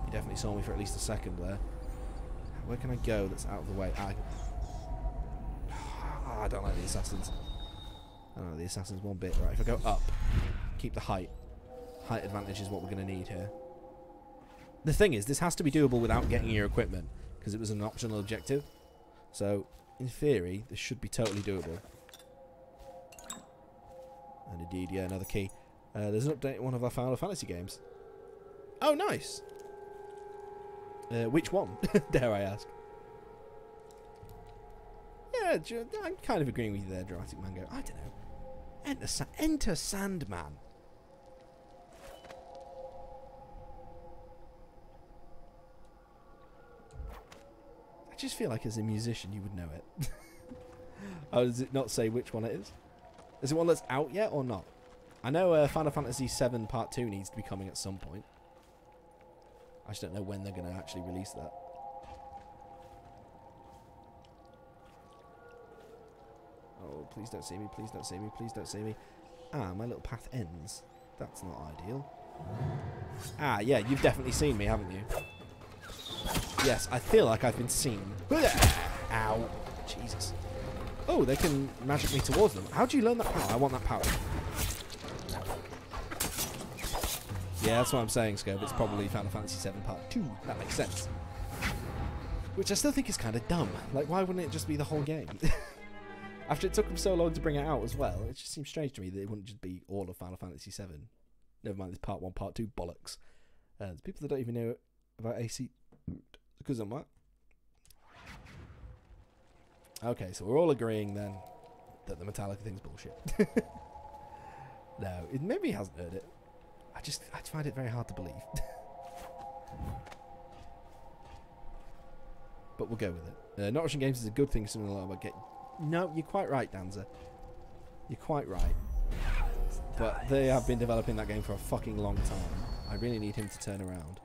You definitely saw me for at least a second there. Where can I go that's out of the way? I... Oh, I don't like the assassins. I don't like the assassins one bit. Right, if I go up, keep the height. Height advantage is what we're going to need here. The thing is, this has to be doable without getting your equipment, because it was an optional objective. So, in theory, this should be totally doable. And indeed, yeah, another key. Uh, there's an update in one of our Final Fantasy games. Oh, nice! Uh, which one, dare I ask? Yeah, I'm kind of agreeing with you there, Jurassic Mango. I don't know. Enter, Sa Enter Sandman. I just feel like as a musician you would know it. Oh, does it not say which one it is? Is it one that's out yet or not? I know uh, Final Fantasy seven Part two needs to be coming at some point. I just don't know when they're going to actually release that. Oh, please don't see me, please don't see me, please don't see me. Ah, my little path ends. That's not ideal. Ah, yeah, you've definitely seen me, haven't you? Yes, I feel like I've been seen. Ow. Jesus. Oh, they can magic me towards them. How do you learn that power? I want that power. Yeah, that's what I'm saying, Scope. It's probably Final Fantasy seven Part two. That makes sense. Which I still think is kind of dumb. Like, why wouldn't it just be the whole game? After it took them so long to bring it out as well, it just seems strange to me that it wouldn't just be all of Final Fantasy seven. Never mind, this Part one, Part two bollocks. Uh, there's people that don't even know about A C... Because I'm what? Okay, so we're all agreeing then that the Metallica thing's bullshit. No, it maybe hasn't heard it. I just, I find it very hard to believe. But we'll go with it. Uh, not watching games is a good thing. Something like that. No, you're quite right, Danza. You're quite right. But they have been developing that game for a fucking long time. I really need him to turn around.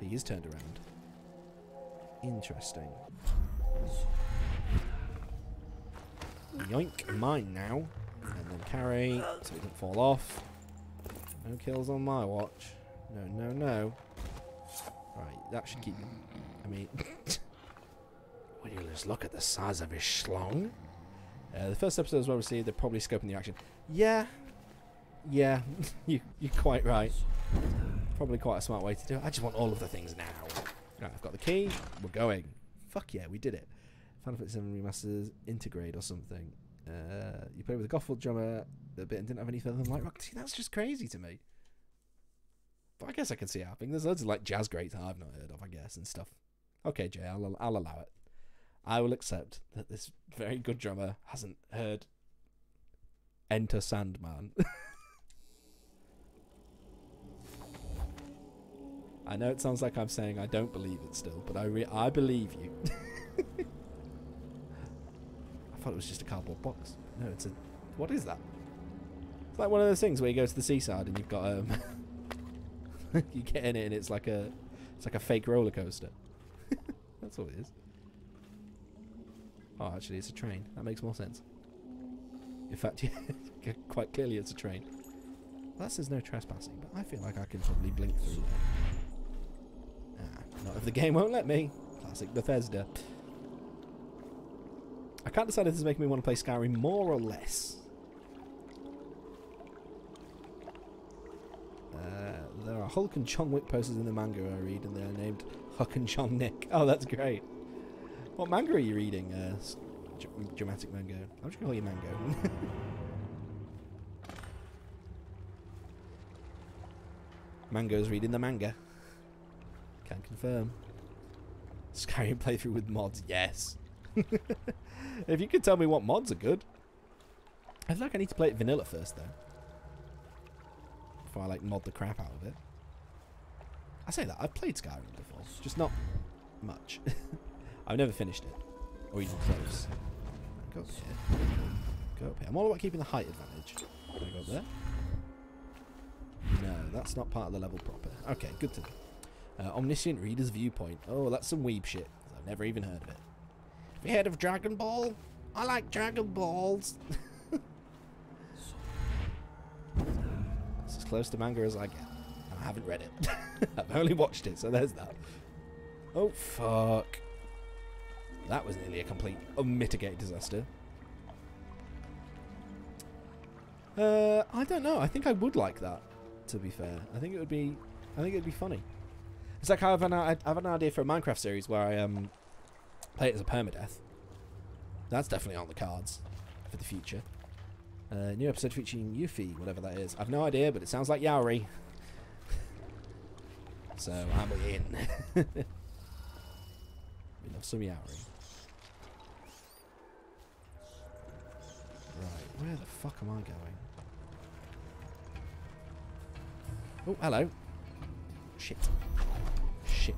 He is turned around. Interesting. Yoink, mine now. And then carry, so he doesn't fall off. No kills on my watch. No, no, no. Right, that should keep... I mean... Will you just look at the size of his schlong? Uh, the first episode was well received. They're probably scoping the action. Yeah. Yeah. you, you're quite right. Probably quite a smart way to do it. I just want all of the things now. Right, I've got the key. We're going. Fuck yeah, we did it. Final Fantasy seven Remasters Integrate or something. Uh, you played with a gospel drummer... a bit and didn't have any further than light rock. See, that's just crazy to me. But I guess I can see it happening. There's loads of like jazz greats I've not heard of, I guess, and stuff. Okay, Jay, I'll, I'll allow it. I will accept that this very good drummer hasn't heard Enter Sandman. I know it sounds like I'm saying I don't believe it still, but I re I believe you. I thought it was just a cardboard box. No, it's a... What is that? Like one of those things where you go to the seaside and you've got um you get in it and it's like a it's like a fake roller coaster. That's all it is. Oh, actually, it's a train. That makes more sense. In fact, yeah, quite clearly it's a train. Well, that says no trespassing, but I feel like I can probably blink through. Ah, not if the game won't let me. Classic Bethesda. I can't decide if this is making me want to play Skyrim more or less. There are Hulk and John Wick posters in the manga I read, and they are named Huck and John Nick. Oh, that's great. What manga are you reading? Uh, dramatic Mango. I'm just going to call you Mango. Mango's reading the manga. Can confirm. Skyrim playthrough with mods. Yes. If you could tell me what mods are good. I feel like I need to play it vanilla first, though. Before I, like, mod the crap out of it. I say that. I've played Skyrim before. Just not much. I've never finished it. Or even close. Go up here. Go up here. I'm all about keeping the height advantage. Can I go up there? No, that's not part of the level proper. Okay, good to know. Uh, omniscient Reader's Viewpoint. Oh, that's some weeb shit. I've never even heard of it. Have you heard of Dragon Ball? I like Dragon Balls. It's as close to manga as I get. I haven't read it. I've only watched it, so there's that. Oh, fuck. That was nearly a complete unmitigated disaster. Uh, I don't know. I think I would like that, to be fair. I think it would be... I think it would be funny. It's like I have an, I have an idea for a Minecraft series where I um, play it as a permadeath. That's definitely on the cards for the future. Uh, new episode featuring Yuffie, whatever that is. I've no idea, but it sounds like Yaori. So I'm in. We love some Yaori. Right, where the fuck am I going? Oh, hello. Shit. Shit.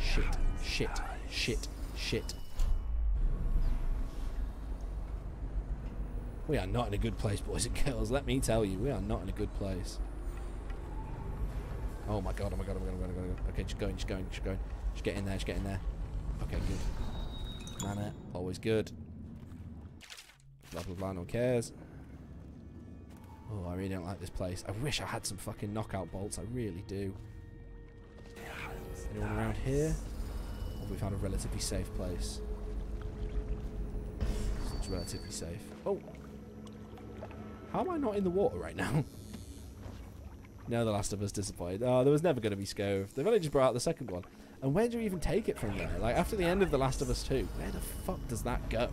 Shit. Shit. Shit. Shit. We are not in a good place, boys and girls. Let me tell you, we are not in a good place. Oh my god, oh my god, oh my god, oh my god, oh my god. Okay, just going, just going, just going. Just get in there, just get in there. Okay, good. Mana, always good. Blah, blah, blah, no cares. Oh, I really don't like this place. I wish I had some fucking knockout bolts, I really do. Anyone around here? Or we found a relatively safe place. Seems relatively safe. Oh! How am I not in the water right now? No, The Last of Us disappointed. Oh, there was never going to be Scove. They've only just brought out the second one. And where do you even take it from there? Like, after the end of The Last of Us two, where the fuck does that go?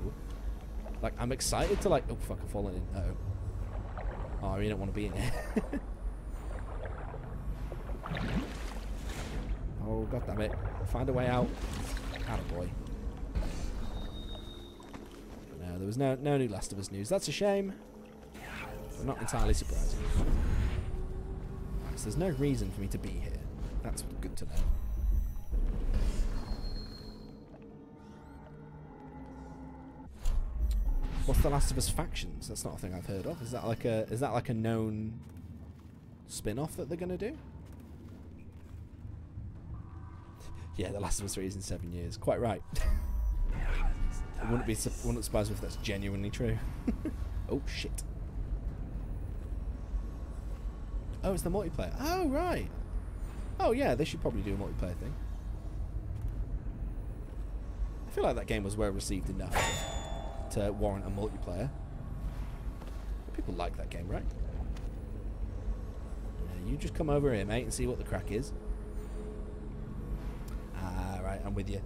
Like, I'm excited to, like... Oh, fuck, I've fallen in. Uh-oh. Oh, I really don't want to be in here. Oh, god damn it. Find a way out. Attaboy. No, there was no, no new Last of Us news. That's a shame. But not entirely surprising. There's no reason for me to be here. That's good to know. What's The Last of Us Factions? That's not a thing I've heard of. Is that like a is that like a known spin-off that they're gonna do? Yeah, The Last of Us three is in seven years. Quite right. I wouldn't be wouldn't surprise me if that's genuinely true. Oh shit. Oh, it's the multiplayer. Oh, right. Oh, yeah, they should probably do a multiplayer thing. I feel like that game was well received enough to warrant a multiplayer. People like that game, right? Yeah, you just come over here, mate, and see what the crack is. Ah, right, I'm with you.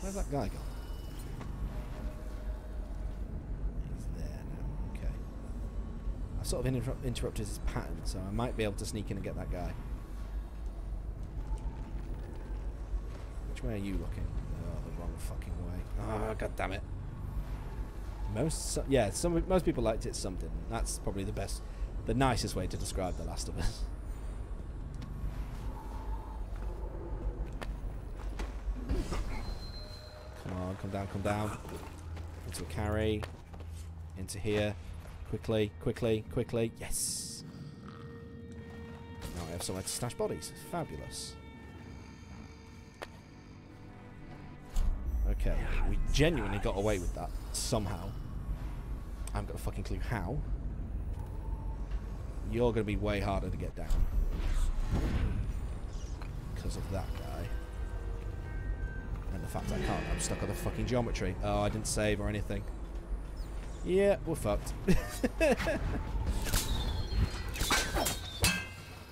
Where's that guy gone? Sort of inter interrupted his pattern, so I might be able to sneak in and get that guy. Which way are you looking? Oh, the wrong fucking way. Oh, god damn it. Most, yeah, some most people liked it something. That's probably the best, the nicest way to describe The Last of Us. Come on, come down, come down. Into a carry. Into here. Quickly, quickly, quickly. Yes! Now I have somewhere to stash bodies. Fabulous. Okay, we genuinely got away with that. Somehow. I haven't got a fucking clue how. You're going to be way harder to get down. Because of that guy. And the fact I can't. I'm stuck on the fucking geometry. Oh, I didn't save or anything. Yeah, we're fucked.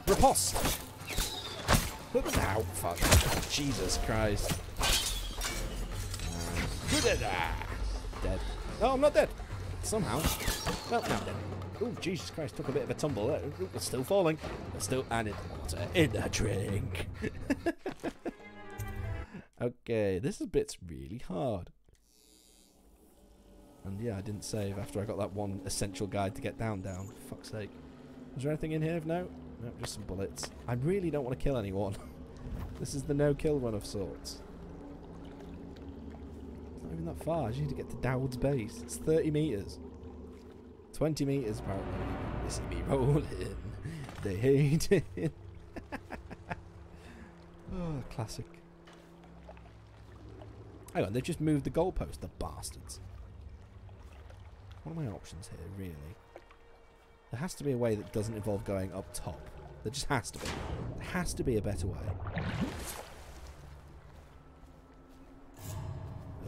Riposte! Ow, fuck. Jesus Christ. Dead. Oh, I'm not dead. Somehow. Well, now I'm dead. Oh, Jesus Christ, took a bit of a tumble there. It's still falling. It's still, and in the water. In the drink. Okay, this bit's really hard. And yeah, I didn't save after I got that one essential guide to get down down. For fuck's sake. Is there anything in here? No? No, just some bullets. I really don't want to kill anyone. This is the no-kill run of sorts. It's not even that far. I just need to get to Dowd's base. It's thirty metres. twenty metres, apparently. This is me rolling. They hate it. Oh, classic. Hang on, they've just moved the goalpost, the bastards. What are my options here, really? There has to be a way that doesn't involve going up top. There just has to be. There has to be a better way.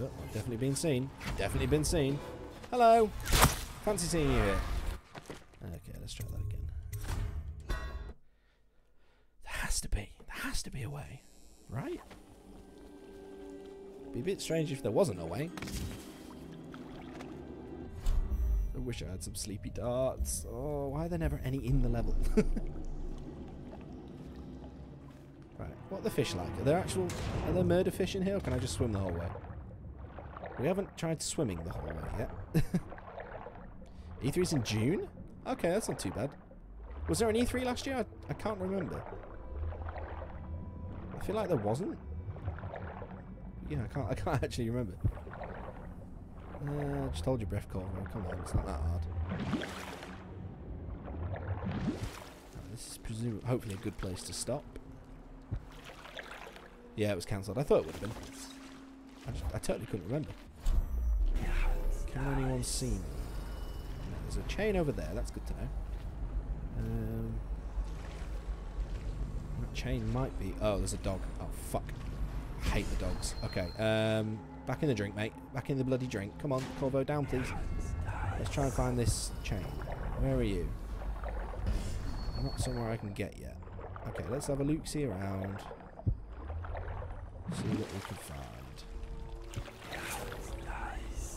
Oh, I've definitely been seen. Definitely been seen. Hello! Fancy seeing you here. Okay, let's try that again. There has to be. There has to be a way. Right? It'd be a bit strange if there wasn't a way. I wish I had some sleepy darts. Oh, why are there never any in the level? Right, what are the fish like? Are there actual... Are there murder fish in here, or can I just swim the whole way? We haven't tried swimming the whole way yet. E three's in June? Okay, that's not too bad. Was there an E three last year? I, I can't remember. I feel like there wasn't. Yeah, I can't, I can't actually remember. Uh, I just told you, breath Corvo. Come on, it's not that hard. Oh, this is presumably, hopefully, a good place to stop. Yeah, it was cancelled. I thought it would have been. I, just, I totally couldn't remember. Can nice. Anyone see me? No, there's a chain over there. That's good to know. Um, that chain might be. Oh, there's a dog. Oh fuck! I hate the dogs. Okay. Um. Back in the drink, mate. Back in the bloody drink. Come on, Corvo, down, please. Let's try and find this chain. Where are you? I'm not somewhere I can get yet. Okay, let's have a look, see around. See what we can find. Nice.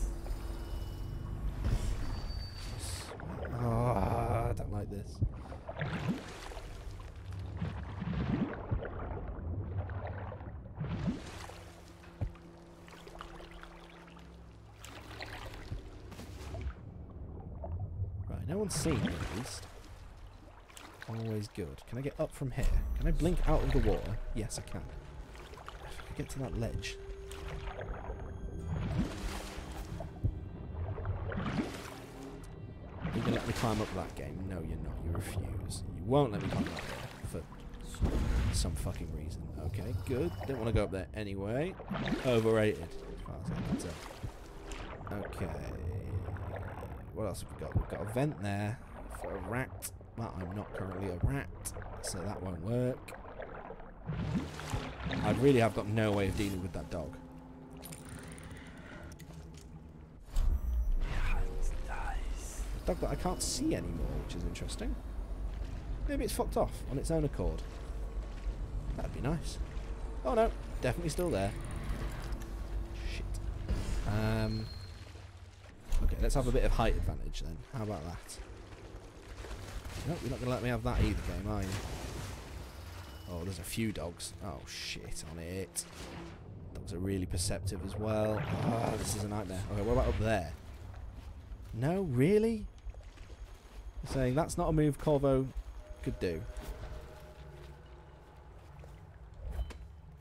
Oh, I don't like this. No one's seen me, at least. Always good. Can I get up from here? Can I blink out of the water? Yes, I can. If I can get to that ledge. Are you going to let me climb up that game? No, you're not. You refuse. You won't let me climb up there for some fucking reason. Okay, good. Didn't want to go up there anyway. Overrated. Okay. What else have we got? We've got a vent there for a rat. Well, I'm not currently a rat, so that won't work. I really have got no way of dealing with that dog. Nice. A dog that I can't see anymore, which is interesting. Maybe it's fucked off on its own accord. That'd be nice. Oh no, definitely still there. Shit. Um... Okay, let's have a bit of height advantage then. How about that? Nope, you're not going to let me have that either, game, are you? Oh, there's a few dogs. Oh, shit on it. Dogs are really perceptive as well. Ah, oh, this is a nightmare. Okay, what about up there? No, really? You're saying that's not a move Corvo could do.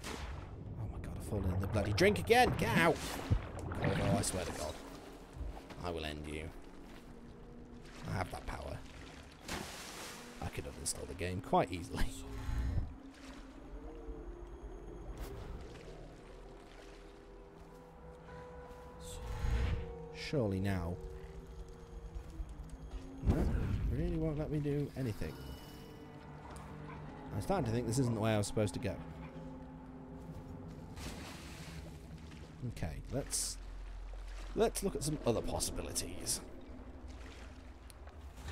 Oh my god, I've fallen in the bloody drink again! Get out! Corvo, I swear to god. I will end you. I have that power. I could uninstall the game quite easily. Surely now. No, really won't let me do anything. I'm starting to think this isn't the way I was supposed to go. Okay, let's... Let's look at some other possibilities.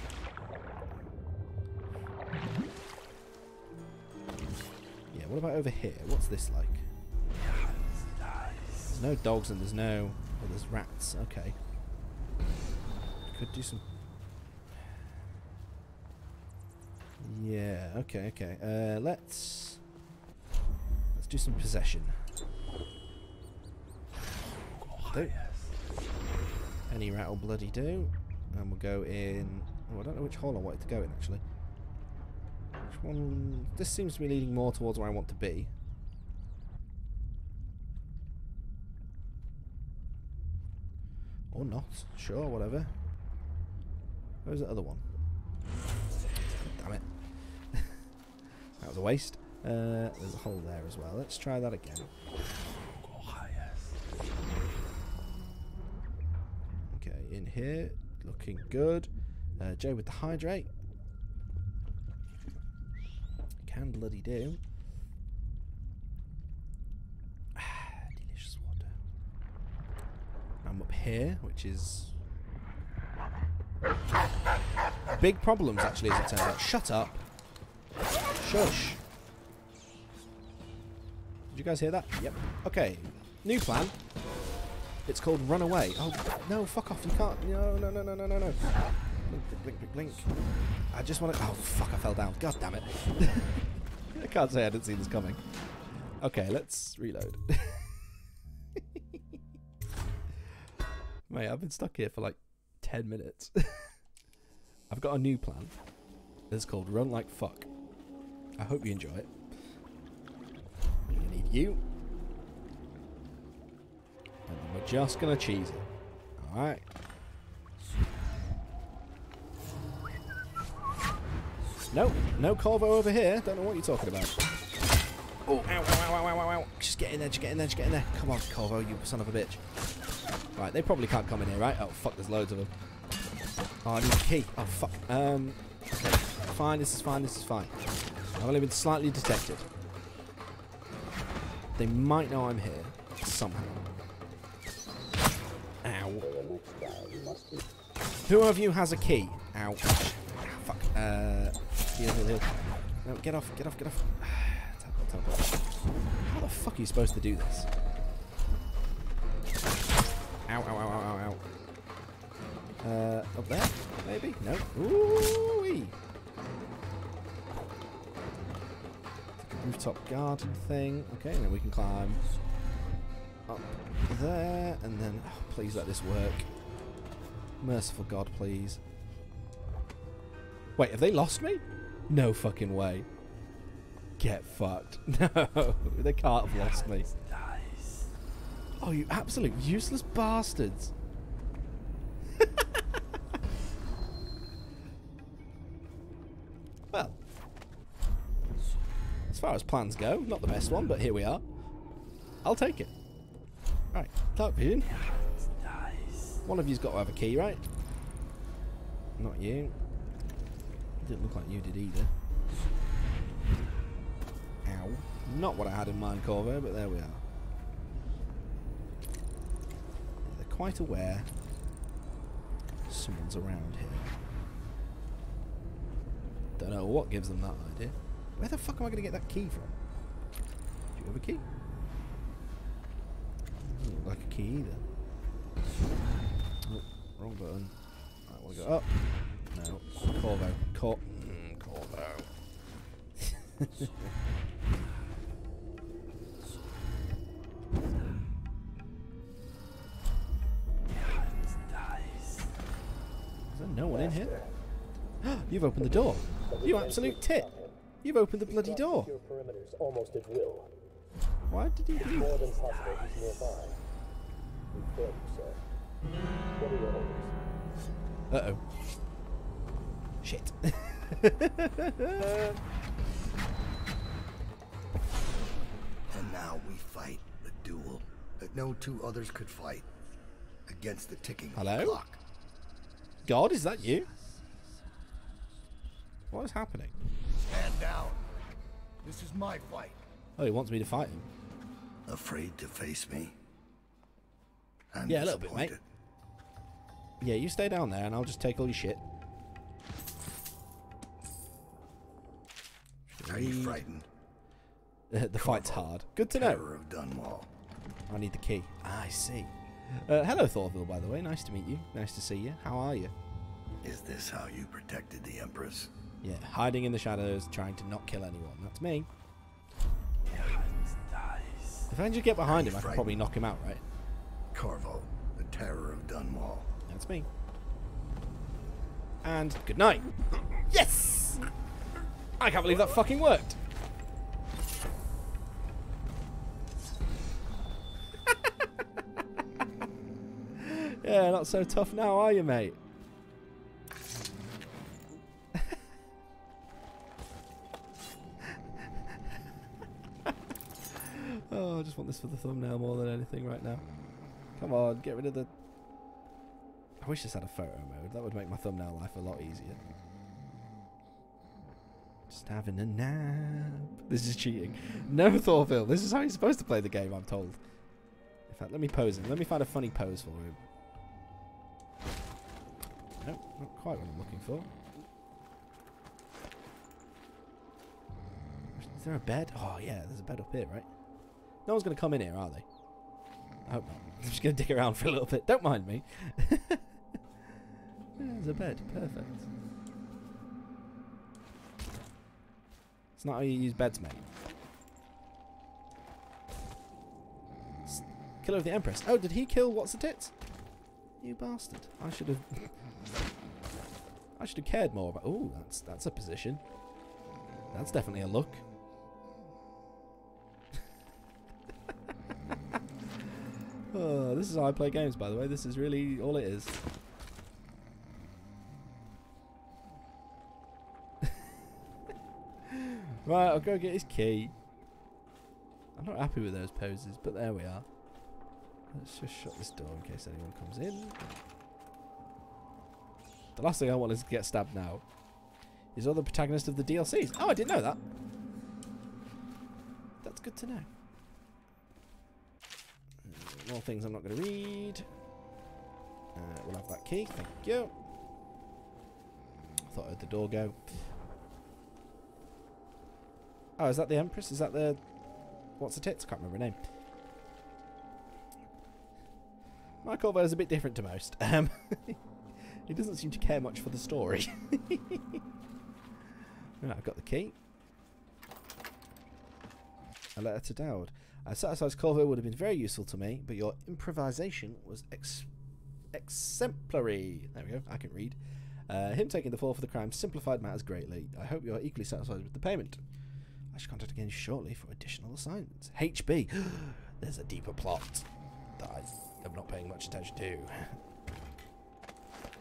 Yeah, what about over here? What's this like? There's no dogs and there's no... Well, there's rats. Okay. Could do some... Yeah, okay, okay. Uh, let's... Let's do some possession. Oh, do. Yes. Any rattle bloody do. And we'll go in... Oh, I don't know which hole I wanted to go in, actually. Which one... This seems to be leading more towards where I want to be. Or not. Sure, whatever. Where's the other one? Damn it. That was a waste. Uh, there's a hole there as well. Let's try that again. Oh, yes. Okay, in here. Looking good. Uh, Jay with the hydrate. Can bloody do. Ah, delicious water. I'm up here, which is... Big problems, actually, as it turns out. Shut up. Shush. Did you guys hear that? Yep. Okay. New plan. It's called Run Away. Oh, no, fuck off. You can't. No, no, no, no, no, no, no. Blink, blink, blink, blink. I just want to... Oh, fuck, I fell down. God damn it. I can't say I didn't see this coming. Okay, let's reload. Mate, I've been stuck here for like ten minutes. I've got a new plan. It's called Run Like Fuck. I hope you enjoy it. I'm going to need you. And then we're just going to cheese it. Alright. Nope, no Corvo over here. Don't know what you're talking about. Oh, ow, ow, ow, ow, ow, ow. Just get in there, just get in there, just get in there. Come on, Corvo, you son of a bitch. Right, they probably can't come in here, right? Oh, fuck, there's loads of them. Oh, I need a key. Oh, fuck. Um, okay. Fine, this is fine, this is fine. I've only been slightly detected. They might know I'm here somehow. Ow. Who of you has a key? Ow. Ah, fuck. Uh... Heal, heal, heal. No, get off, get off, get off. Teleport, teleport. How the fuck are you supposed to do this? Ow, ow, ow, ow, ow, ow. Uh, up there? Maybe? No. Ooh-wee. Rooftop garden thing. Okay, and then we can climb up there, and then... Oh, please let this work. Merciful God, please. Wait, have they lost me? No fucking way. Get fucked. No, they can't have lost me. Nice. Oh, you absolute useless bastards. Well, as far as plans go, not the best one, but here we are. I'll take it. All right, Clark Pigeon. Nice. One of you's got to have a key, right? Not you. Didn't look like you did either. Ow. Not what I had in mind, Corvo, but there we are. They're quite aware someone's around here. Don't know what gives them that idea. Where the fuck am I going to get that key from? Do you have a key? Doesn't look like a key either. Oh, wrong button. Right, I want to go up. No, Corvo. Cor mm, Corvo. Is there no one in here? You've opened the door. You absolute tit. You've opened the bloody door. Why did he leave? Uh-oh. Shit. And now we fight the duel that no two others could fight against the ticking Hello? clock. God, is that you? What is happening? Stand down. This is my fight. Oh, he wants me to fight him. Afraid to face me? I'm yeah, a little bit, mate. Yeah, you stay down there and I'll just take all your shit. Are you frightened? The fight's hard. Good to know. Of Dunwall. I need the key. I see. Uh, hello, Thorville, by the way. Nice to meet you. Nice to see you. How are you? Is this how you protected the Empress? Yeah, hiding in the shadows, trying to not kill anyone. That's me. Yeah, If Andrew get behind him, I could probably knock him out, right? Corvo, the terror of Dunwall. That's me. And good night. Yes! I can't believe that fucking worked. Yeah, not so tough now, are you, mate? Oh, I just want this for the thumbnail more than anything right now. Come on, get rid of the... I wish this had a photo mode. That would make my thumbnail life a lot easier. Just having a nap. This is cheating. No, Thorville. This is how you're supposed to play the game, I'm told. In fact, let me pose him. Let me find a funny pose for him. Nope, not quite what I'm looking for. Is there a bed? Oh, yeah, there's a bed up here, right? No one's going to come in here, are they? I hope not. I'm just going to dig around for a little bit. Don't mind me. Yeah, there's a bed. Perfect. It's not how you use beds, mate. It's Killer of the Empress. Oh, did he kill what's the tits? You bastard. I should have... I should have cared more about... Ooh, that's, that's a position. That's definitely a look. Oh, this is how I play games, by the way. This is really all it is. Right, I'll go get his key. I'm not happy with those poses, but there we are. Let's just shut this door in case anyone comes in. The last thing I want is to get stabbed now. He's all the protagonist of the D L Cs. Oh, I didn't know that. That's good to know. More things I'm not going to read. Uh, we'll have that key. Thank you. I thought I heard the door go. Oh, is that the Empress? Is that the... What's the tits? I can't remember her name. My Corvo is a bit different to most. Um, he doesn't seem to care much for the story. Right, I've got the key. A letter to Dowd. A satisfied Corvo would have been very useful to me, but your improvisation was ex exemplary. There we go. I can read. Uh, him taking the fall for the crime simplified matters greatly. I hope you are equally satisfied with the payment. I should contact again shortly for additional assignments. H B. There's a deeper plot that I am not paying much attention to.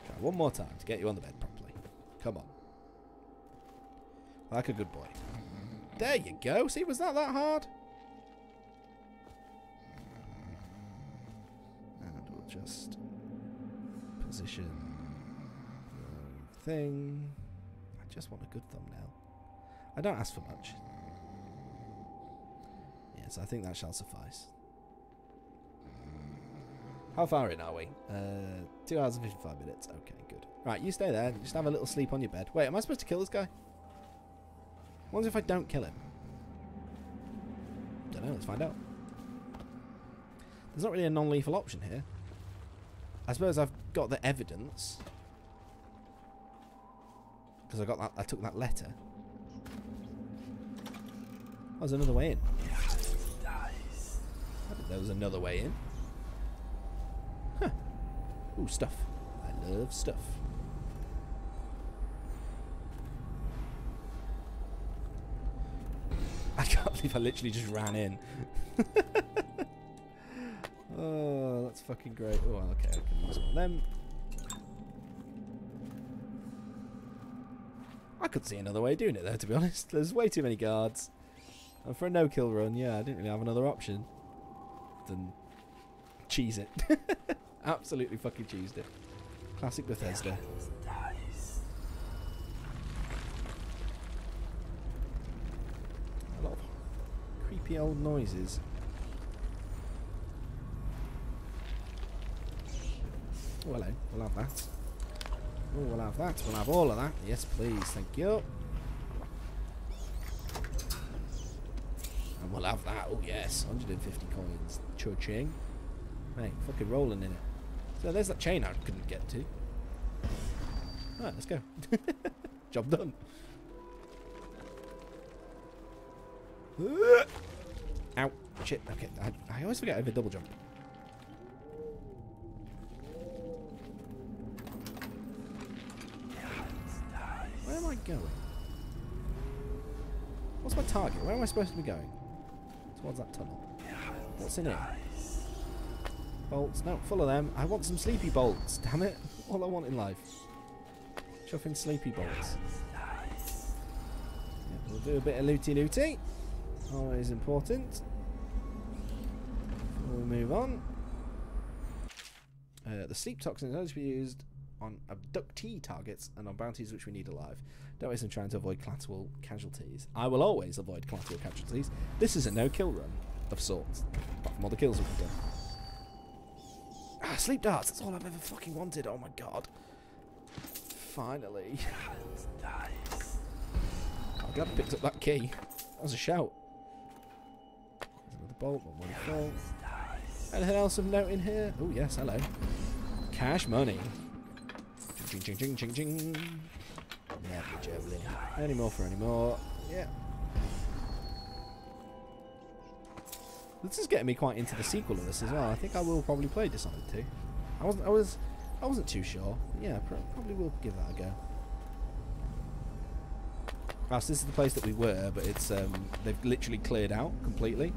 Try one more time to get you on the bed properly. Come on. Like a good boy. There you go. See, was that that hard? And we'll just position the thing. I just want a good thumbnail. I don't ask for much. Yes, I think that shall suffice. How far in are we? Uh, two hours and fifty-five minutes. Okay, good. Right, you stay there. Just have a little sleep on your bed. Wait, am I supposed to kill this guy? What happens if I don't kill him? Don't know. Let's find out. There's not really a non-lethal option here. I suppose I've got the evidence because I got that. I took that letter. Oh, there's another way in. Nice. I think there was another way in. Huh. Ooh, stuff. I love stuff. I can't believe I literally just ran in. Oh, that's fucking great. Oh, okay, I can use one of them. I could see another way of doing it, though, to be honest. There's way too many guards. And for a no-kill run, yeah, I didn't really have another option than cheese it. Absolutely fucking cheesed it. Classic Bethesda. Yeah, creepy old noises. Oh, hello. We'll have that. Oh, we'll have that. We'll have all of that. Yes, please. Thank you. And we'll have that. Oh, yes. one hundred fifty coins. Cha-ching. Mate, fucking rolling in it. So there's that chain I couldn't get to. Alright, let's go. Job done. Ow. Shit. Okay. I, I always forget I have a double jump. Where am I going? What's my target? Where am I supposed to be going? Towards that tunnel. What's in it? Bolts. No, full of them. I want some sleepy bolts. Damn it. All I want in life. Chuffing sleepy bolts. Yep, we'll do a bit of looty-looty. Always important. We'll move on. Uh, the sleep toxin is only to be used on abductee targets and on bounties which we need alive. Don't waste time trying to avoid collateral casualties. I will always avoid collateral casualties. This is a no-kill run of sorts. Apart from all the kills we've done. Ah, sleep darts. That's all I've ever fucking wanted. Oh my god. Finally. Nice. I'm glad I picked up that key. That was a shout. There's another bolt. One more. Nice. Anything else of note in here? Oh yes, hello. Cash money. Ching ching ching ching ching. Never javelin. Any more for any more. Yeah. This is getting me quite into the sequel of this as well. I think I will probably play Dishonored two. I wasn't. I was. I wasn't too sure. Yeah, probably will give that a go. Ah, so this is the place that we were, but it's um, they've literally cleared out completely.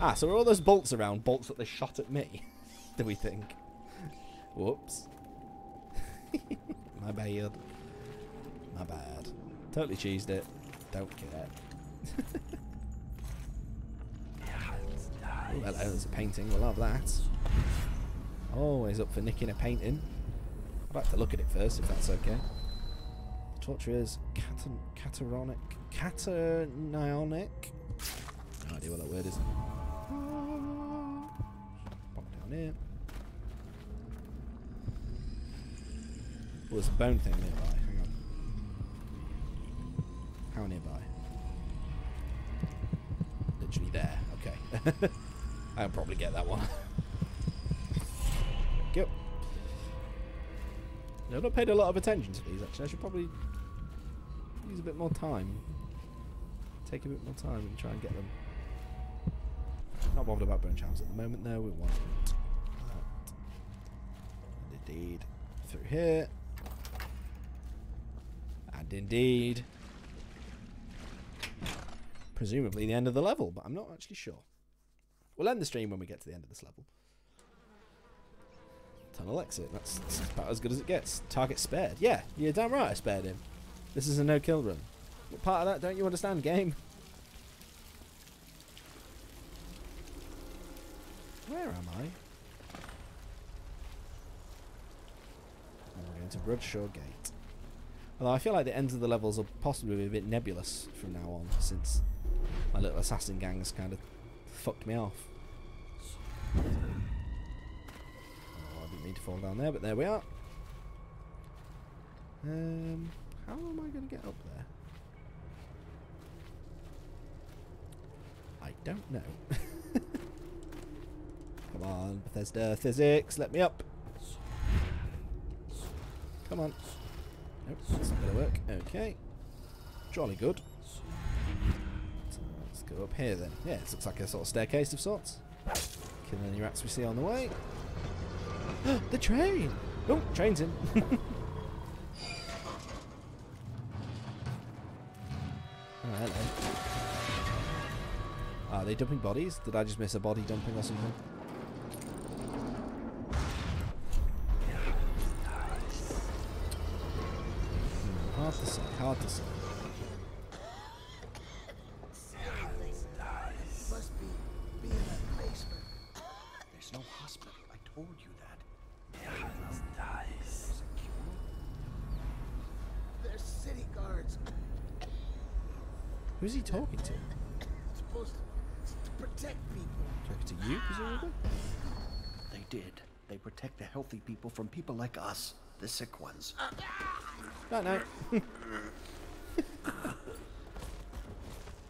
Ah, so are all those bolts around? Bolts that they shot at me? Do we think? Whoops. My bad. My bad. Totally cheesed it. Don't care. Oh, hello, there's a painting. We'll have that. Always up for nicking a painting. I'd like to look at it first, if that's okay. The torture is caton cataronic. Catanionic? No idea what that word is. Pop down here. Oh, there's a bone thing nearby. Hang on. How nearby? Literally there. Okay. I'll probably get that one. Go. I've not paid a lot of attention to these actually. I should probably use a bit more time. Take a bit more time and try and get them. Not bothered about bone charms at the moment though. We want that. And indeed through here. And indeed. Presumably the end of the level, but I'm not actually sure. We'll end the stream when we get to the end of this level. Tunnel exit. That's, that's about as good as it gets. Target spared. Yeah, you're damn right I spared him. This is a no-kill run. What part of that don't you understand, game? Where am I? We're going to Rudshaw Gate. Although I feel like the ends of the levels are possibly be a bit nebulous from now on, since my little assassin gang's kind of fucked me off. Need to fall down there, but there we are. Um, how am I going to get up there? I don't know. Come on, Bethesda physics, let me up. Come on. Nope, that's not going to work. Okay. Jolly good. So let's go up here then. Yeah, this looks like a sort of staircase of sorts. Killing any rats we see on the way. The train! Oh, train's in. Oh, hello. Are they dumping bodies? Did I just miss a body dumping or something? Hmm, hard to say, hard to say. Who's he talking to? It's supposed to protect people. Talking to you, presumably? They did. They protect the healthy people from people like us, the sick ones. Don't know.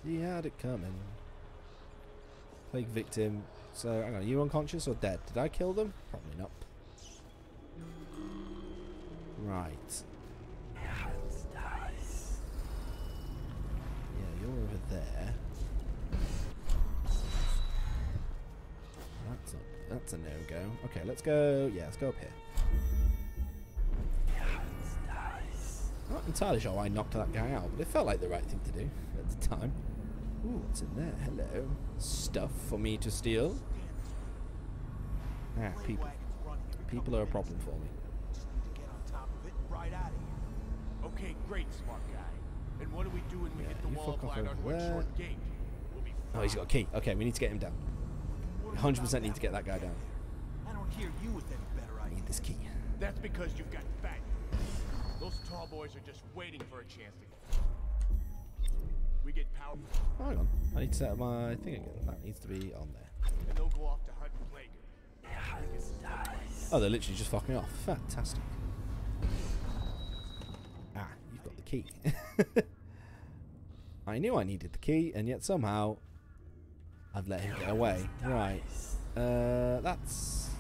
He had it coming. Plague victim. So, hang on, are you unconscious or dead? Did I kill them? Probably not. Right. You're over there. That's a no-go. Okay, let's go... Yeah, let's go up here. I'm not entirely sure why I knocked that guy out, but it felt like the right thing to do at the time. Ooh, what's in there? Hello. Stuff for me to steal. Ah, people. People are a problem for me. Just need to get on top of it and ride out of here. Okay, great, smart guy. And what do we do when we hit the wall of light on Rudshaw Gate? Oh, he's got a key. Okay, we need to get him down. one hundred percent need to get that guy down. I don't hear you with any better idea. I need this key. That's because you've got fat. Those tall boys are just waiting for a chance to we get power. Oh, hang on. I need to set up my thing again. That needs to be on there. And they'll go off to hunt and play. Oh, they're literally just fucking off. Fantastic. Ah, you've got the key. I knew I needed the key, and yet somehow I've let him get away. Right. Uh, that's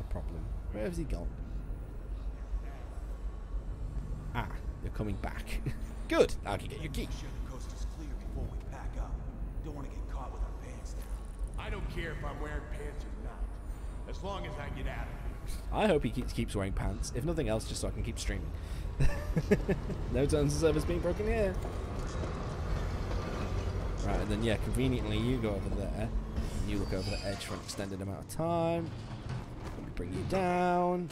a problem. Where has he gone? Ah, they're coming back. Good. Now I can get your key. Don't want to get caught with our pants down. I don't care if I'm wearing pants or not, as long as I get out of here. I hope he keeps keeps wearing pants, if nothing else, just so I can keep streaming. No terms of service being broken here. Right, and then yeah, conveniently you go over there, and you look over the edge for an extended amount of time. We bring you down.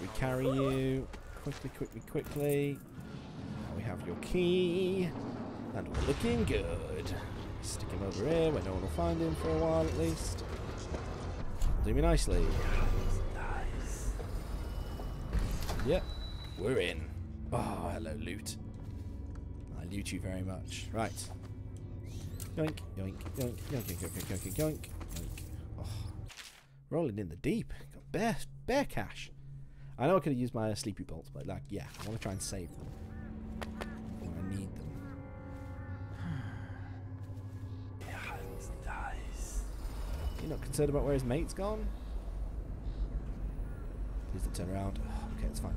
We carry you quickly, quickly, quickly. Now we have your key, and we're looking good. Stick him over here where no one will find him for a while at least. Do me nicely. Nice. Yep, we're in. Oh, hello, loot. I loot you very much. Right. Yoink, yoink, yoink, yoink, yoink, yoink, yoink, yoink, yoink. Oh, rolling in the deep. Got bear, bear cash. I know I could have used my sleepy bolts, but like, yeah, I want to try and save them. I need them. You're not concerned about where his mate's gone? Please don't turn around. Oh, okay, it's fine.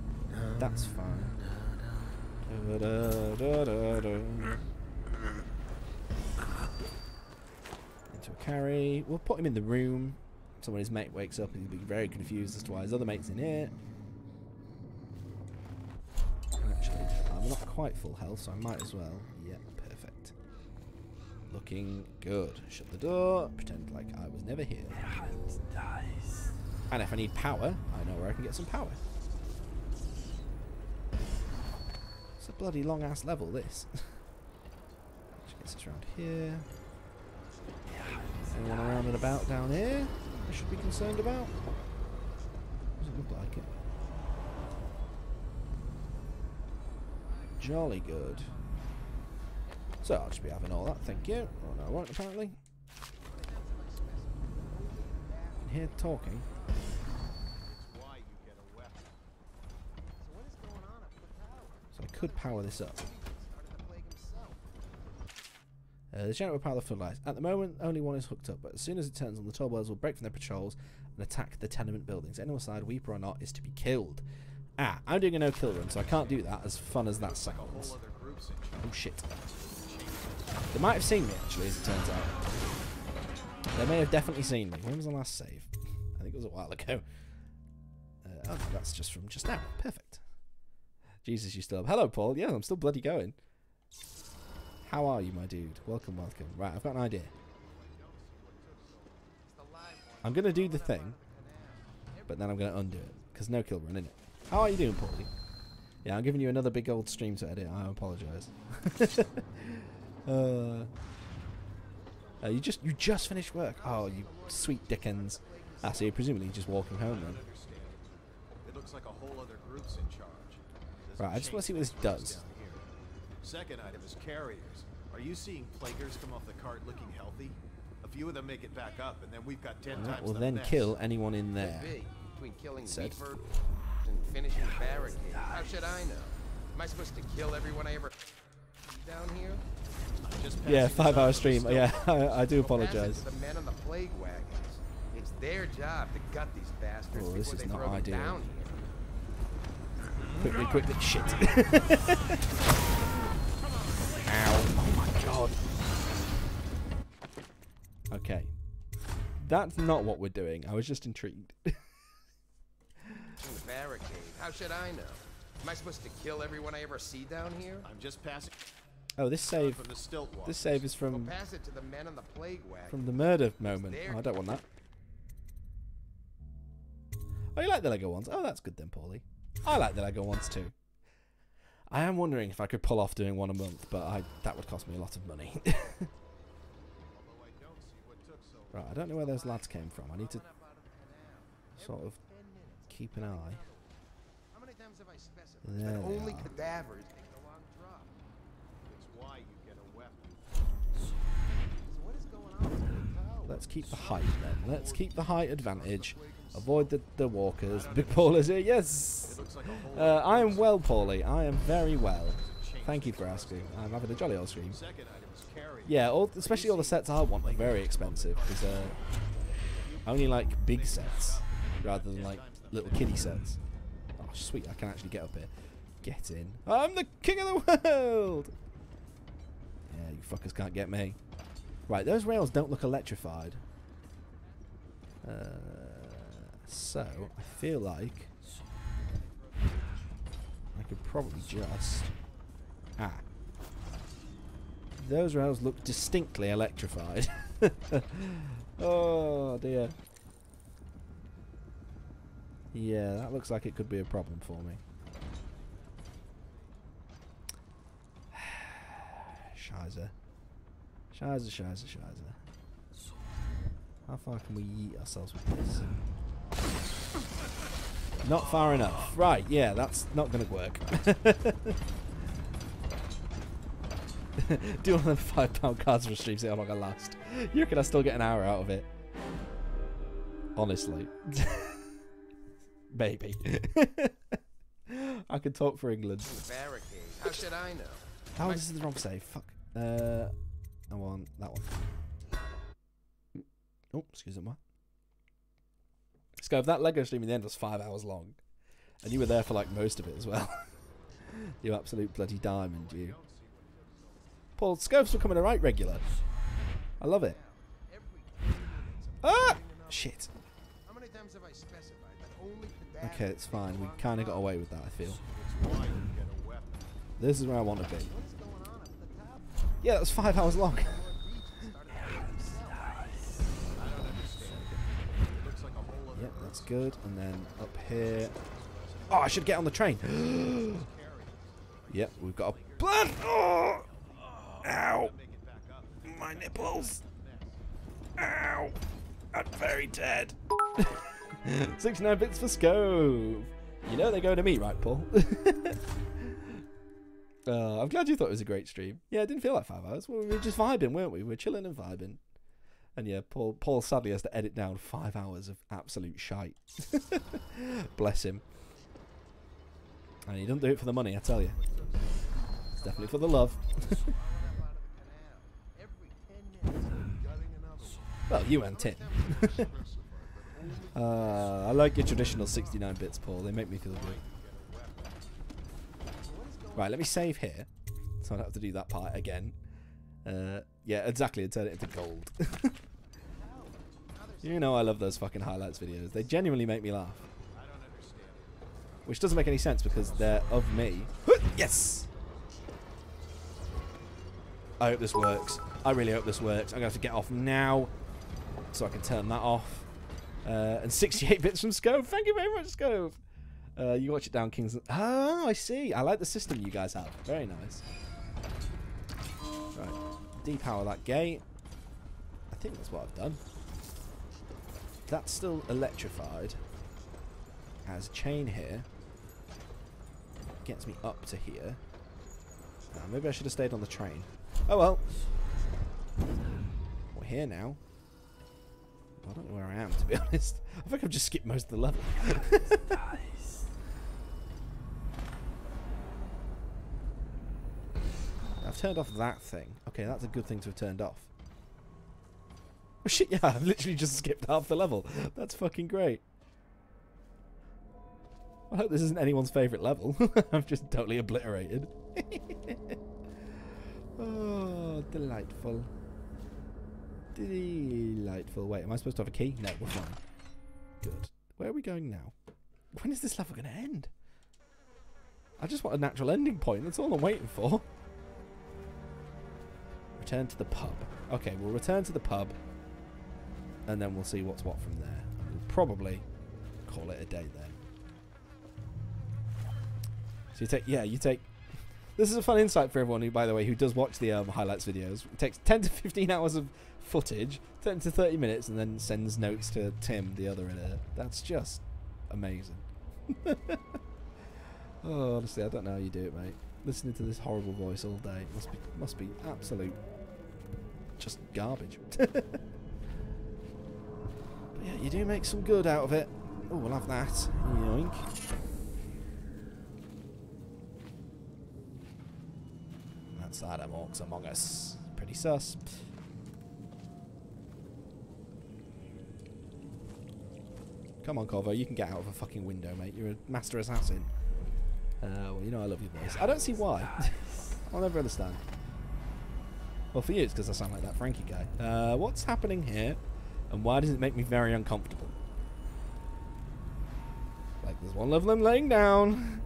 That's fine. Da, da, da, da, da. Into a carry. We'll put him in the room. So when his mate wakes up, he'll be very confused as to why his other mate's in here. Actually, I'm not quite full health, so I might as well. Yeah. Looking good. Shut the door. Pretend like I was never here. Nice. And if I need power, I know where I can get some power. It's a bloody long ass level, this. Which gets us around here. Anyone around and about down here I should be concerned about? Doesn't look like it. Jolly good. So I'll just be having all that, thank you. Oh no, I won't apparently. I can hear talking. So I could power this up. Uh, the general power the floodlights. At the moment, only one is hooked up, but as soon as it turns on, the tall boys will break from their patrols and attack the tenement buildings. Anyone side, weeper or not, is to be killed. Ah, I'm doing a no-kill run, so I can't do that, as fun as that sounds. Oh shit. They might have seen me, actually, as it turns out. They may have definitely seen me. When was the last save? I think it was a while ago. Uh, oh, that's just from just now. Perfect. Jesus, you still up. Hello, Paul. Yeah, I'm still bloody going. How are you, my dude? Welcome, welcome. Right, I've got an idea. I'm going to do the thing, but then I'm going to undo it, because no kill run, innit? How are you doing, Paulie? Yeah, I'm giving you another big old stream to edit. I apologise. Uh, uh, you just you just finished work. Oh, you sweet dickens. Ah, so you're presumably just walking home then. It looks like a whole other group's in charge. Right, I just want to see what this does. Second item is carriers. Are you seeing plaguers come off the cart looking healthy? A few of them make it back up, and then we've got ten times. We'll then kill anyone in there. Between killing Beeford and finishing the barricade. How should I know? Am I supposed to kill everyone I ever down here? Yeah, five hour stream. Yeah, I, I do apologize. The men on the plague wagons. It's their job to gut these bastards. Oh, this is not ideal. Quickly, quickly. Shit. Ow. Oh my god. Okay. That's not what we're doing. I was just intrigued. In the barricade. How should I know? Am I supposed to kill everyone I ever see down here? I'm just passing. Oh, this save. From the this save is from. We'll pass it to the men on the plague wagon. From the murder moment. Oh, I don't want that. Oh, you like the Lego ones? Oh, that's good then, Paulie. I like the Lego ones too. I am wondering if I could pull off doing one a month, but I that would cost me a lot of money. Right, I don't know where those lads came from. I need to sort of keep an eye. There they are. Let's keep the height then. Let's keep the height advantage. Avoid the, the walkers. Big Paul is here. Yes! Uh, I am well, Paulie. I am very well. Thank you for asking. I'm having a jolly old stream. Yeah, all, especially all the sets I want are very expensive. Because uh, I only like big sets rather than like little kiddie sets. Oh, sweet. I can actually get up here. Get in. I'm the king of the world! Yeah, you fuckers can't get me. Right, those rails don't look electrified. Uh, so, I feel like I could probably just... Ah. Those rails look distinctly electrified. Oh, dear. Yeah, that looks like it could be a problem for me. Shizer. Shizer, shizer, shizer. How far can we yeet ourselves with this? Not far enough. Right, yeah, that's not going to work. Do one of them five pound cards for a stream, so I'm not going to last. You reckon I still get an hour out of it? Honestly. Maybe. I could talk for England. How should I know? Oh, this is the wrong save. Fuck. Uh... I want that one. Oh, excuse me. Sky, if that Lego stream in the end was five hours long, and you were there for like most of it as well. You absolute bloody diamond, you. Paul, Scopes becoming a right regular. I love it. Ah! Shit. Okay, it's fine. We kind of got away with that, I feel. This is where I want to be. Yeah, that was five hours long. Yep, that's good. And then up here. Oh, I should get on the train. Yep, we've got a plan. Oh! Ow. My nipples. Ow. I'm very dead. sixty-nine bits for Scove. You know they go to me, right, Paul? Uh, I'm glad you thought it was a great stream. Yeah, it didn't feel like five hours. We were just vibing, weren't we? We were chilling and vibing. And yeah, Paul Paul sadly has to edit down five hours of absolute shite. Bless him. And he doesn't do it for the money, I tell you. It's definitely for the love. Well, you and Tim. uh, I like your traditional sixty-nine bits, Paul. They make me feel good. Right, let me save here, so I don't have to do that part again. Uh, yeah, exactly, and turn it into gold. You know I love those fucking highlights videos. They genuinely make me laugh. Which doesn't make any sense because they're of me. Yes! I hope this works. I really hope this works. I'm going to have to get off now so I can turn that off. Uh, and sixty-eight bits from Scove. Thank you very much, Scove. Uh, you watch it down Kings... Oh, I see. I like the system you guys have. Very nice. Right. Depower that gate. I think that's what I've done. That's still electrified. Has a chain here. Gets me up to here. Uh, maybe I should have stayed on the train. Oh, well. We're here now. I don't know where I am, to be honest. I think I've just skipped most of the level. I've turned off that thing. Okay, that's a good thing to have turned off. Oh, shit, yeah, I've literally just skipped half the level. That's fucking great. I hope this isn't anyone's favourite level. I'm just totally obliterated. Oh, delightful. Delightful. Wait, am I supposed to have a key? No, we're fine. Good. Where are we going now? When is this level going to end? I just want a natural ending point. That's all I'm waiting for. Return to the pub. Okay, we'll return to the pub. And then we'll see what's what from there. We'll probably call it a day then. So you take... Yeah, you take... This is a fun insight for everyone who, by the way, who does watch the um, highlights videos. It takes ten to fifteen hours of footage, ten to thirty minutes, and then sends notes to Tim, the other editor. That's just amazing. Oh, honestly, I don't know how you do it, mate. Listening to this horrible voice all day must be must be absolute just garbage. But yeah, you do make some good out of it. Oh, we'll have that. Yoink. Outside of orcs among us. Pretty sus. Come on, Corvo, you can get out of a fucking window, mate. You're a master assassin. Uh, well, you know I love your voice. I don't see why. I'll never understand. Well, for you, it's because I sound like that Frankie guy. Uh, what's happening here, and why does it make me very uncomfortable? Like, there's one level I'm laying down.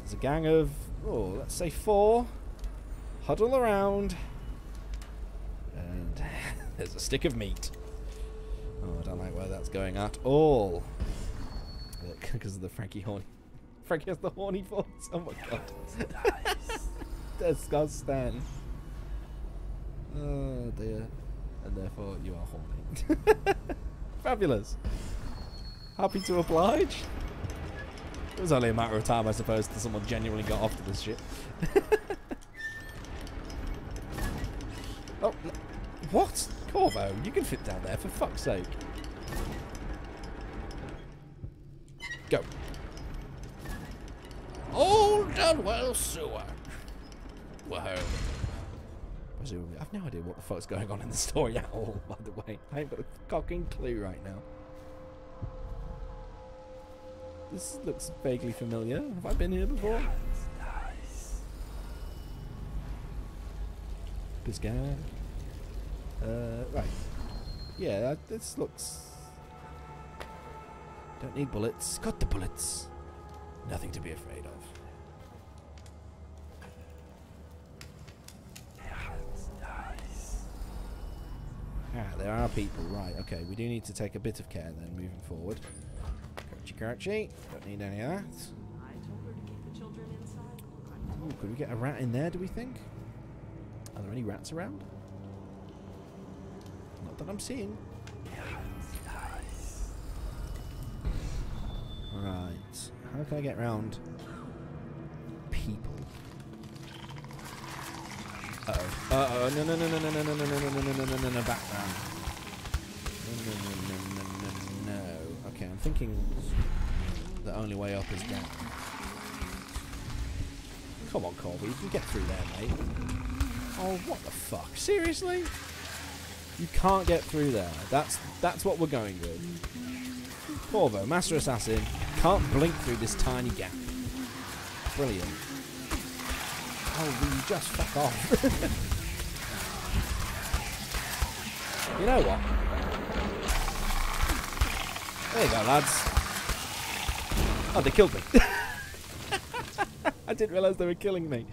There's a gang of, oh, let's say four. Huddle around, and there's a stick of meat. Oh, I don't like where that's going at all. Look, because of the Frankie horny. Frankie has the horny voice. Oh my god. Disgusting. Oh dear. And therefore, you are horny. Fabulous. Happy to oblige. It was only a matter of time, I suppose, till someone genuinely got off to this shit. Oh, what? Corvo, you can fit down there, for fuck's sake. Go. Old Dunwall sewer. Whoa. Presumably. I've no idea what the fuck's going on in the story at all, by the way. I ain't got a fucking clue right now. This looks vaguely familiar. Have I been here before? This guy. Uh, right. Yeah, that, this looks... Don't need bullets. Got the bullets. Nothing to be afraid of. That's nice. Ah, there are people. Right, okay. We do need to take a bit of care then, moving forward. Crouchy, crouchy. Don't need any of that. I told her to keep the children inside. Ooh, could we get a rat in there, do we think? Are there any rats around? Not that I'm seeing. Nice. Right. How can I get around people? Uh-oh. Uh-oh. No, no, no, no, no, no, no, no, no, no, no, no, no, no, no, back down. No, no, no, no, no, no, no. Okay, I'm thinking the only way up is down. Come on, Corby. You can get through there, mate. Oh, what the fuck? Seriously? You can't get through there. That's that's what we're going with. Corvo, master assassin, can't blink through this tiny gap. Brilliant. Oh, will you just fuck off? You know what? There you go, lads. Oh, they killed me. I didn't realise they were killing me.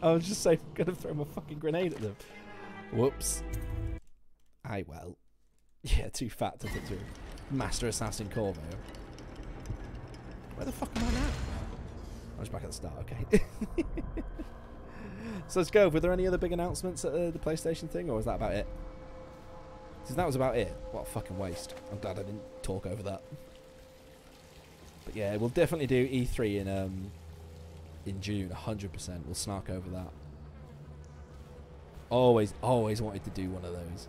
I was just saying, I'm going to throw my fucking grenade at them. Whoops. Aye, well. Yeah, too fat to put through. Master Assassin Corvo. Where the fuck am I now? I was back at the start, okay. So let's go. Were there any other big announcements at uh, the PlayStation thing, or was that about it? Since that was about it, what a fucking waste. I'm glad I didn't talk over that. But yeah, we'll definitely do E three in... um. in June, one hundred percent. We'll snark over that. Always, always wanted to do one of those.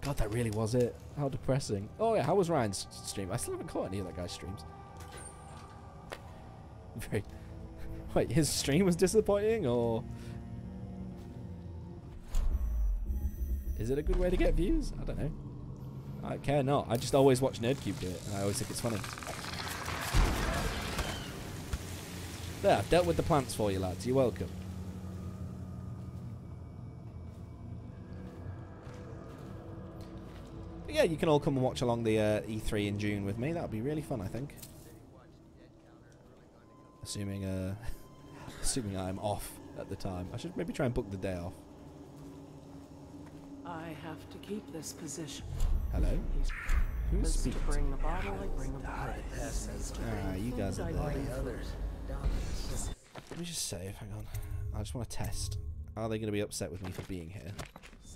God, that really was it. How depressing. Oh, yeah, how was Ryan's stream? I still haven't caught any of that guy's streams. Very... Wait, his stream was disappointing, or... Is it a good way to get views? I don't know. I care not. I just always watch Nerdcube do it, and I always think it's funny. There, I've dealt with the plants for you, lads. You're welcome. But yeah, you can all come and watch along the uh, E three in June with me. That'll be really fun, I think. Assuming, uh, assuming I'm off at the time. I should maybe try and book the day off. I have to keep this position. Hello? Who's speaking? Bring the bottle, I bring the bottle. Ah, you guys are there. Let me just save, hang on. I just want to test. Are they going to be upset with me for being here?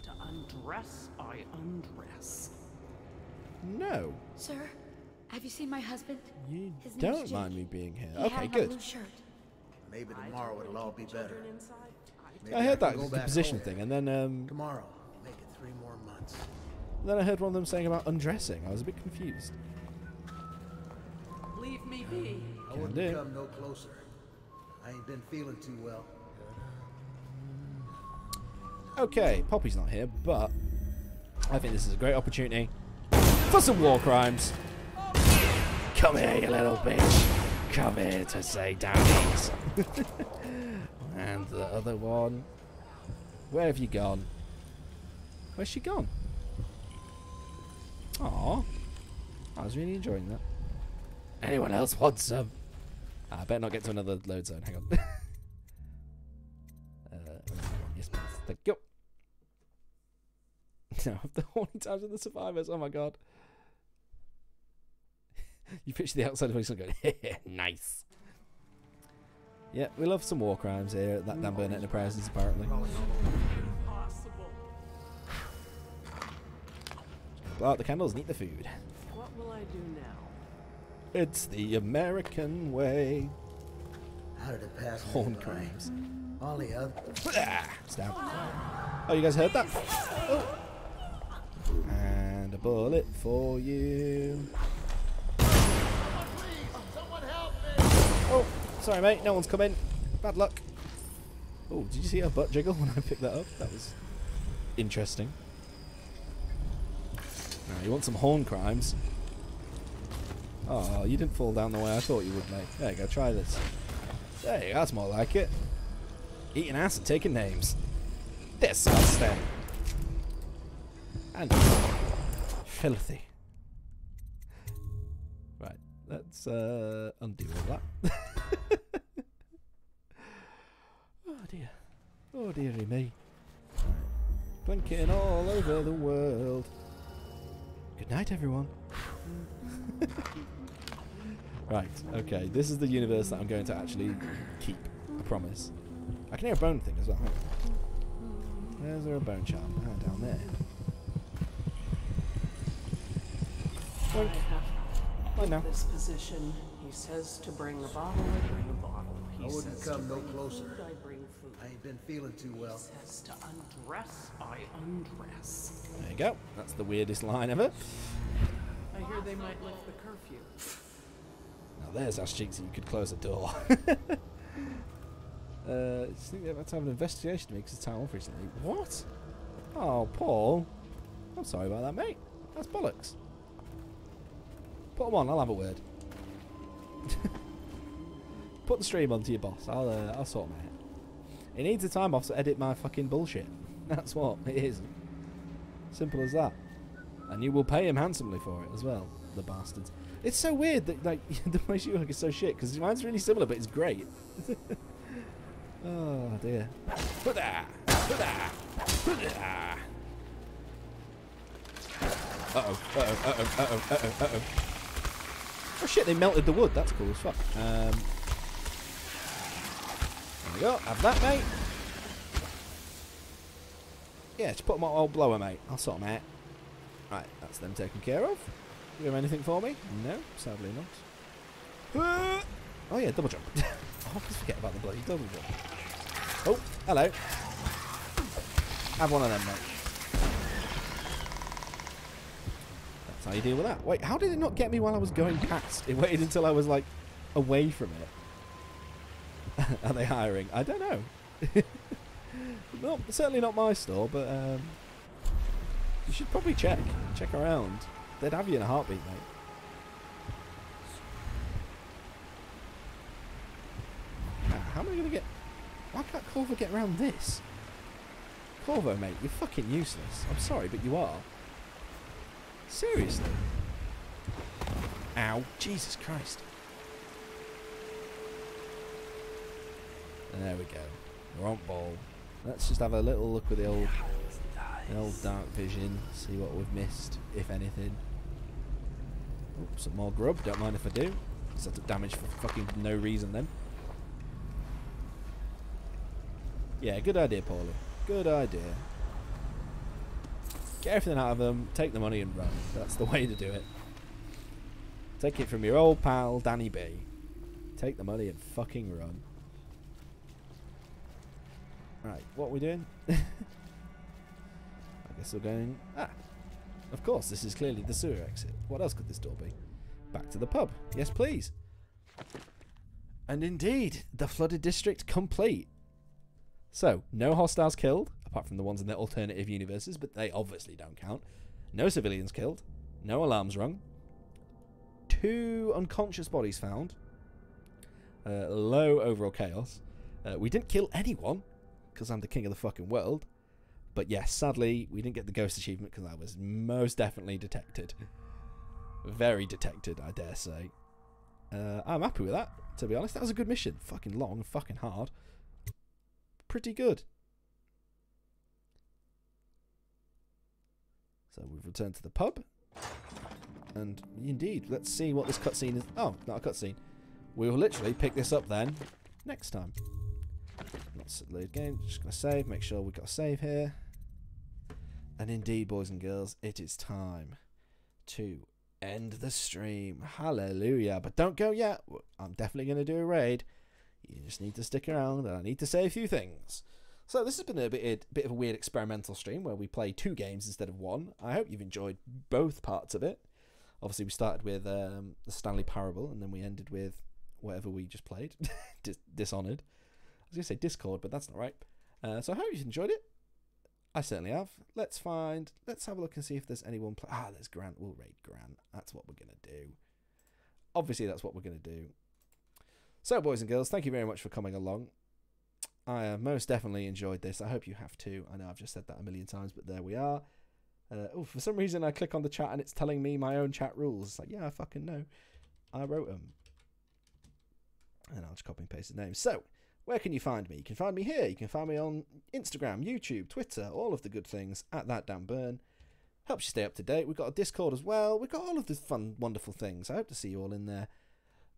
To undress, I undress. No. Sir, have you seen my husband? You His don't mind me being here. He okay, good. Shirt. Maybe tomorrow it'll all be better. I, I heard that go back position home. thing, and then um. Tomorrow, make it three more months. Then I heard one of them saying about undressing. I was a bit confused. Leave me be. I wouldn't come no closer. I ain't been feeling too well. Okay, Poppy's not here, but I think this is a great opportunity for some war crimes. Come here, you little bitch. Come here to say downies. And the other one. Where have you gone? Where's she gone? Aww. I was really enjoying that. Anyone else want some? Ah, I better not get to another load zone. Hang on. There you go. Now the horny times of the survivors. Oh my god! You picture the outside of the going, nice. Yeah, we love some war crimes here at that damn Burnett and the Presence, apparently. Blow out the candles and eat the food. What will I do now? It's the American way. How did it pass? Horn crimes. All the other. Ah, oh, you guys heard that? Oh. And a bullet for you. Oh, please, someone help me. Oh, sorry, mate. No one's come in. Bad luck. Oh, did you see her butt jiggle when I picked that up? That was interesting. Now, you want some horn crimes? Oh, you didn't fall down the way I thought you would, mate. There you go. Try this. There you go. That's more like it. Eating ass and taking names. Disgusting. And filthy. Right, let's uh, undo all that. Oh dear. Oh dearie me. Blinking all over the world. Good night, everyone. Right, okay. This is the universe that I'm going to actually keep. I promise. I can hear a bone thing as well. There's a bone charm. Ah, down there. Boink. I know. This position, he says to bring the bottle. I bring the bottle. He I wouldn't says come no closer. Food, I bring food. I ain't been feeling too well. He says to undress. I undress. There you go. That's the weirdest line ever. I hear they might lift the curfew. Now there's ass cheeks that you could close a door. Uh, I think they're about to have an investigation to me because it's time off recently. What? Oh, Paul. I'm sorry about that, mate. That's bollocks. Put them on. I'll have a word. Put the stream on to your boss. I'll, uh, I'll sort my head. It needs a time off to edit my fucking bullshit. That's what it is. Simple as that. And you will pay him handsomely for it as well, the bastards. It's so weird that like the place you work is so shit because mine's really similar, but it's great. Oh dear. Uh-oh, uh-oh, uh-oh, uh-oh, uh-oh, uh-oh. Oh shit, they melted the wood. That's cool as fuck. Um, there we go. Have that, mate. Yeah, just put them on old blower, mate. I'll sort them out. Right, that's them taken care of. Do you have anything for me? No, sadly not. Oh yeah, double jump. I always forget about the bloody double jump. Oh, hello. Have one of them, mate. That's how you deal with that. Wait, how did it not get me while I was going past? It waited until I was, like, away from it. Are they hiring? I don't know. Not, certainly not my store, but um, you should probably check. Check around. They'd have you in a heartbeat, mate. How am I going to get... Why can't Corvo get around this? Corvo, mate, you're fucking useless. I'm sorry, but you are. Seriously? Ow. Jesus Christ. There we go. We're on ball. Let's just have a little look at the old, the old dark vision. See what we've missed, if anything. Oops, some more grub. Don't mind if I do. Set up damage for fucking no reason then. Yeah, good idea, Paula. Good idea. Get everything out of them, take the money and run. That's the way to do it. Take it from your old pal, Danny B. Take the money and fucking run. Right, what are we doing? I guess we're going... Ah! Of course, this is clearly the sewer exit. What else could this door be? Back to the pub. Yes, please. And indeed, the flooded district complete. So, no hostiles killed, apart from the ones in their alternative universes, but they obviously don't count. No civilians killed. No alarms rung. Two unconscious bodies found. Uh, low overall chaos. Uh, we didn't kill anyone, because I'm the king of the fucking world. But yes, yeah, sadly, we didn't get the ghost achievement because I was most definitely detected. Very detected, I dare say. Uh, I'm happy with that, to be honest. That was a good mission. Fucking long, fucking hard. Pretty good. So we've returned to the pub. And indeed, let's see what this cutscene is. Oh, not a cutscene. We will literally pick this up then next time. Let's load game. Just going to save. Make sure we've got a save here. And indeed, boys and girls, it is time to end the stream. Hallelujah. But don't go yet. I'm definitely going to do a raid. You just need to stick around and I need to say a few things. So this has been a bit, bit of a weird experimental stream where we play two games instead of one. I hope you've enjoyed both parts of it. Obviously, we started with um, the Stanley Parable and then we ended with whatever we just played. Dis Dishonored. I was going to say Discord, but that's not right. Uh, so I hope you've enjoyed it. I certainly have. Let's find... Let's have a look and see if there's anyone... Play ah, there's Grant. We'll raid Grant. That's what we're going to do. Obviously, that's what we're going to do. So, boys and girls, thank you very much for coming along. I have most definitely enjoyed this. I hope you have too. I know I've just said that a million times, but there we are. Uh, oh, for some reason, I click on the chat and it's telling me my own chat rules. It's like, yeah, I fucking know. I wrote them. And I'll just copy and paste the name. So... Where can you find me? You can find me here. You can find me on Instagram, YouTube, Twitter, all of the good things, at That Damn Burn. Helps you stay up to date. We've got a Discord as well. We've got all of the fun, wonderful things. I hope to see you all in there.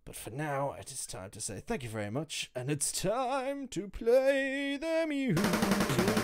But for now, it is time to say thank you very much, and it's time to play the music.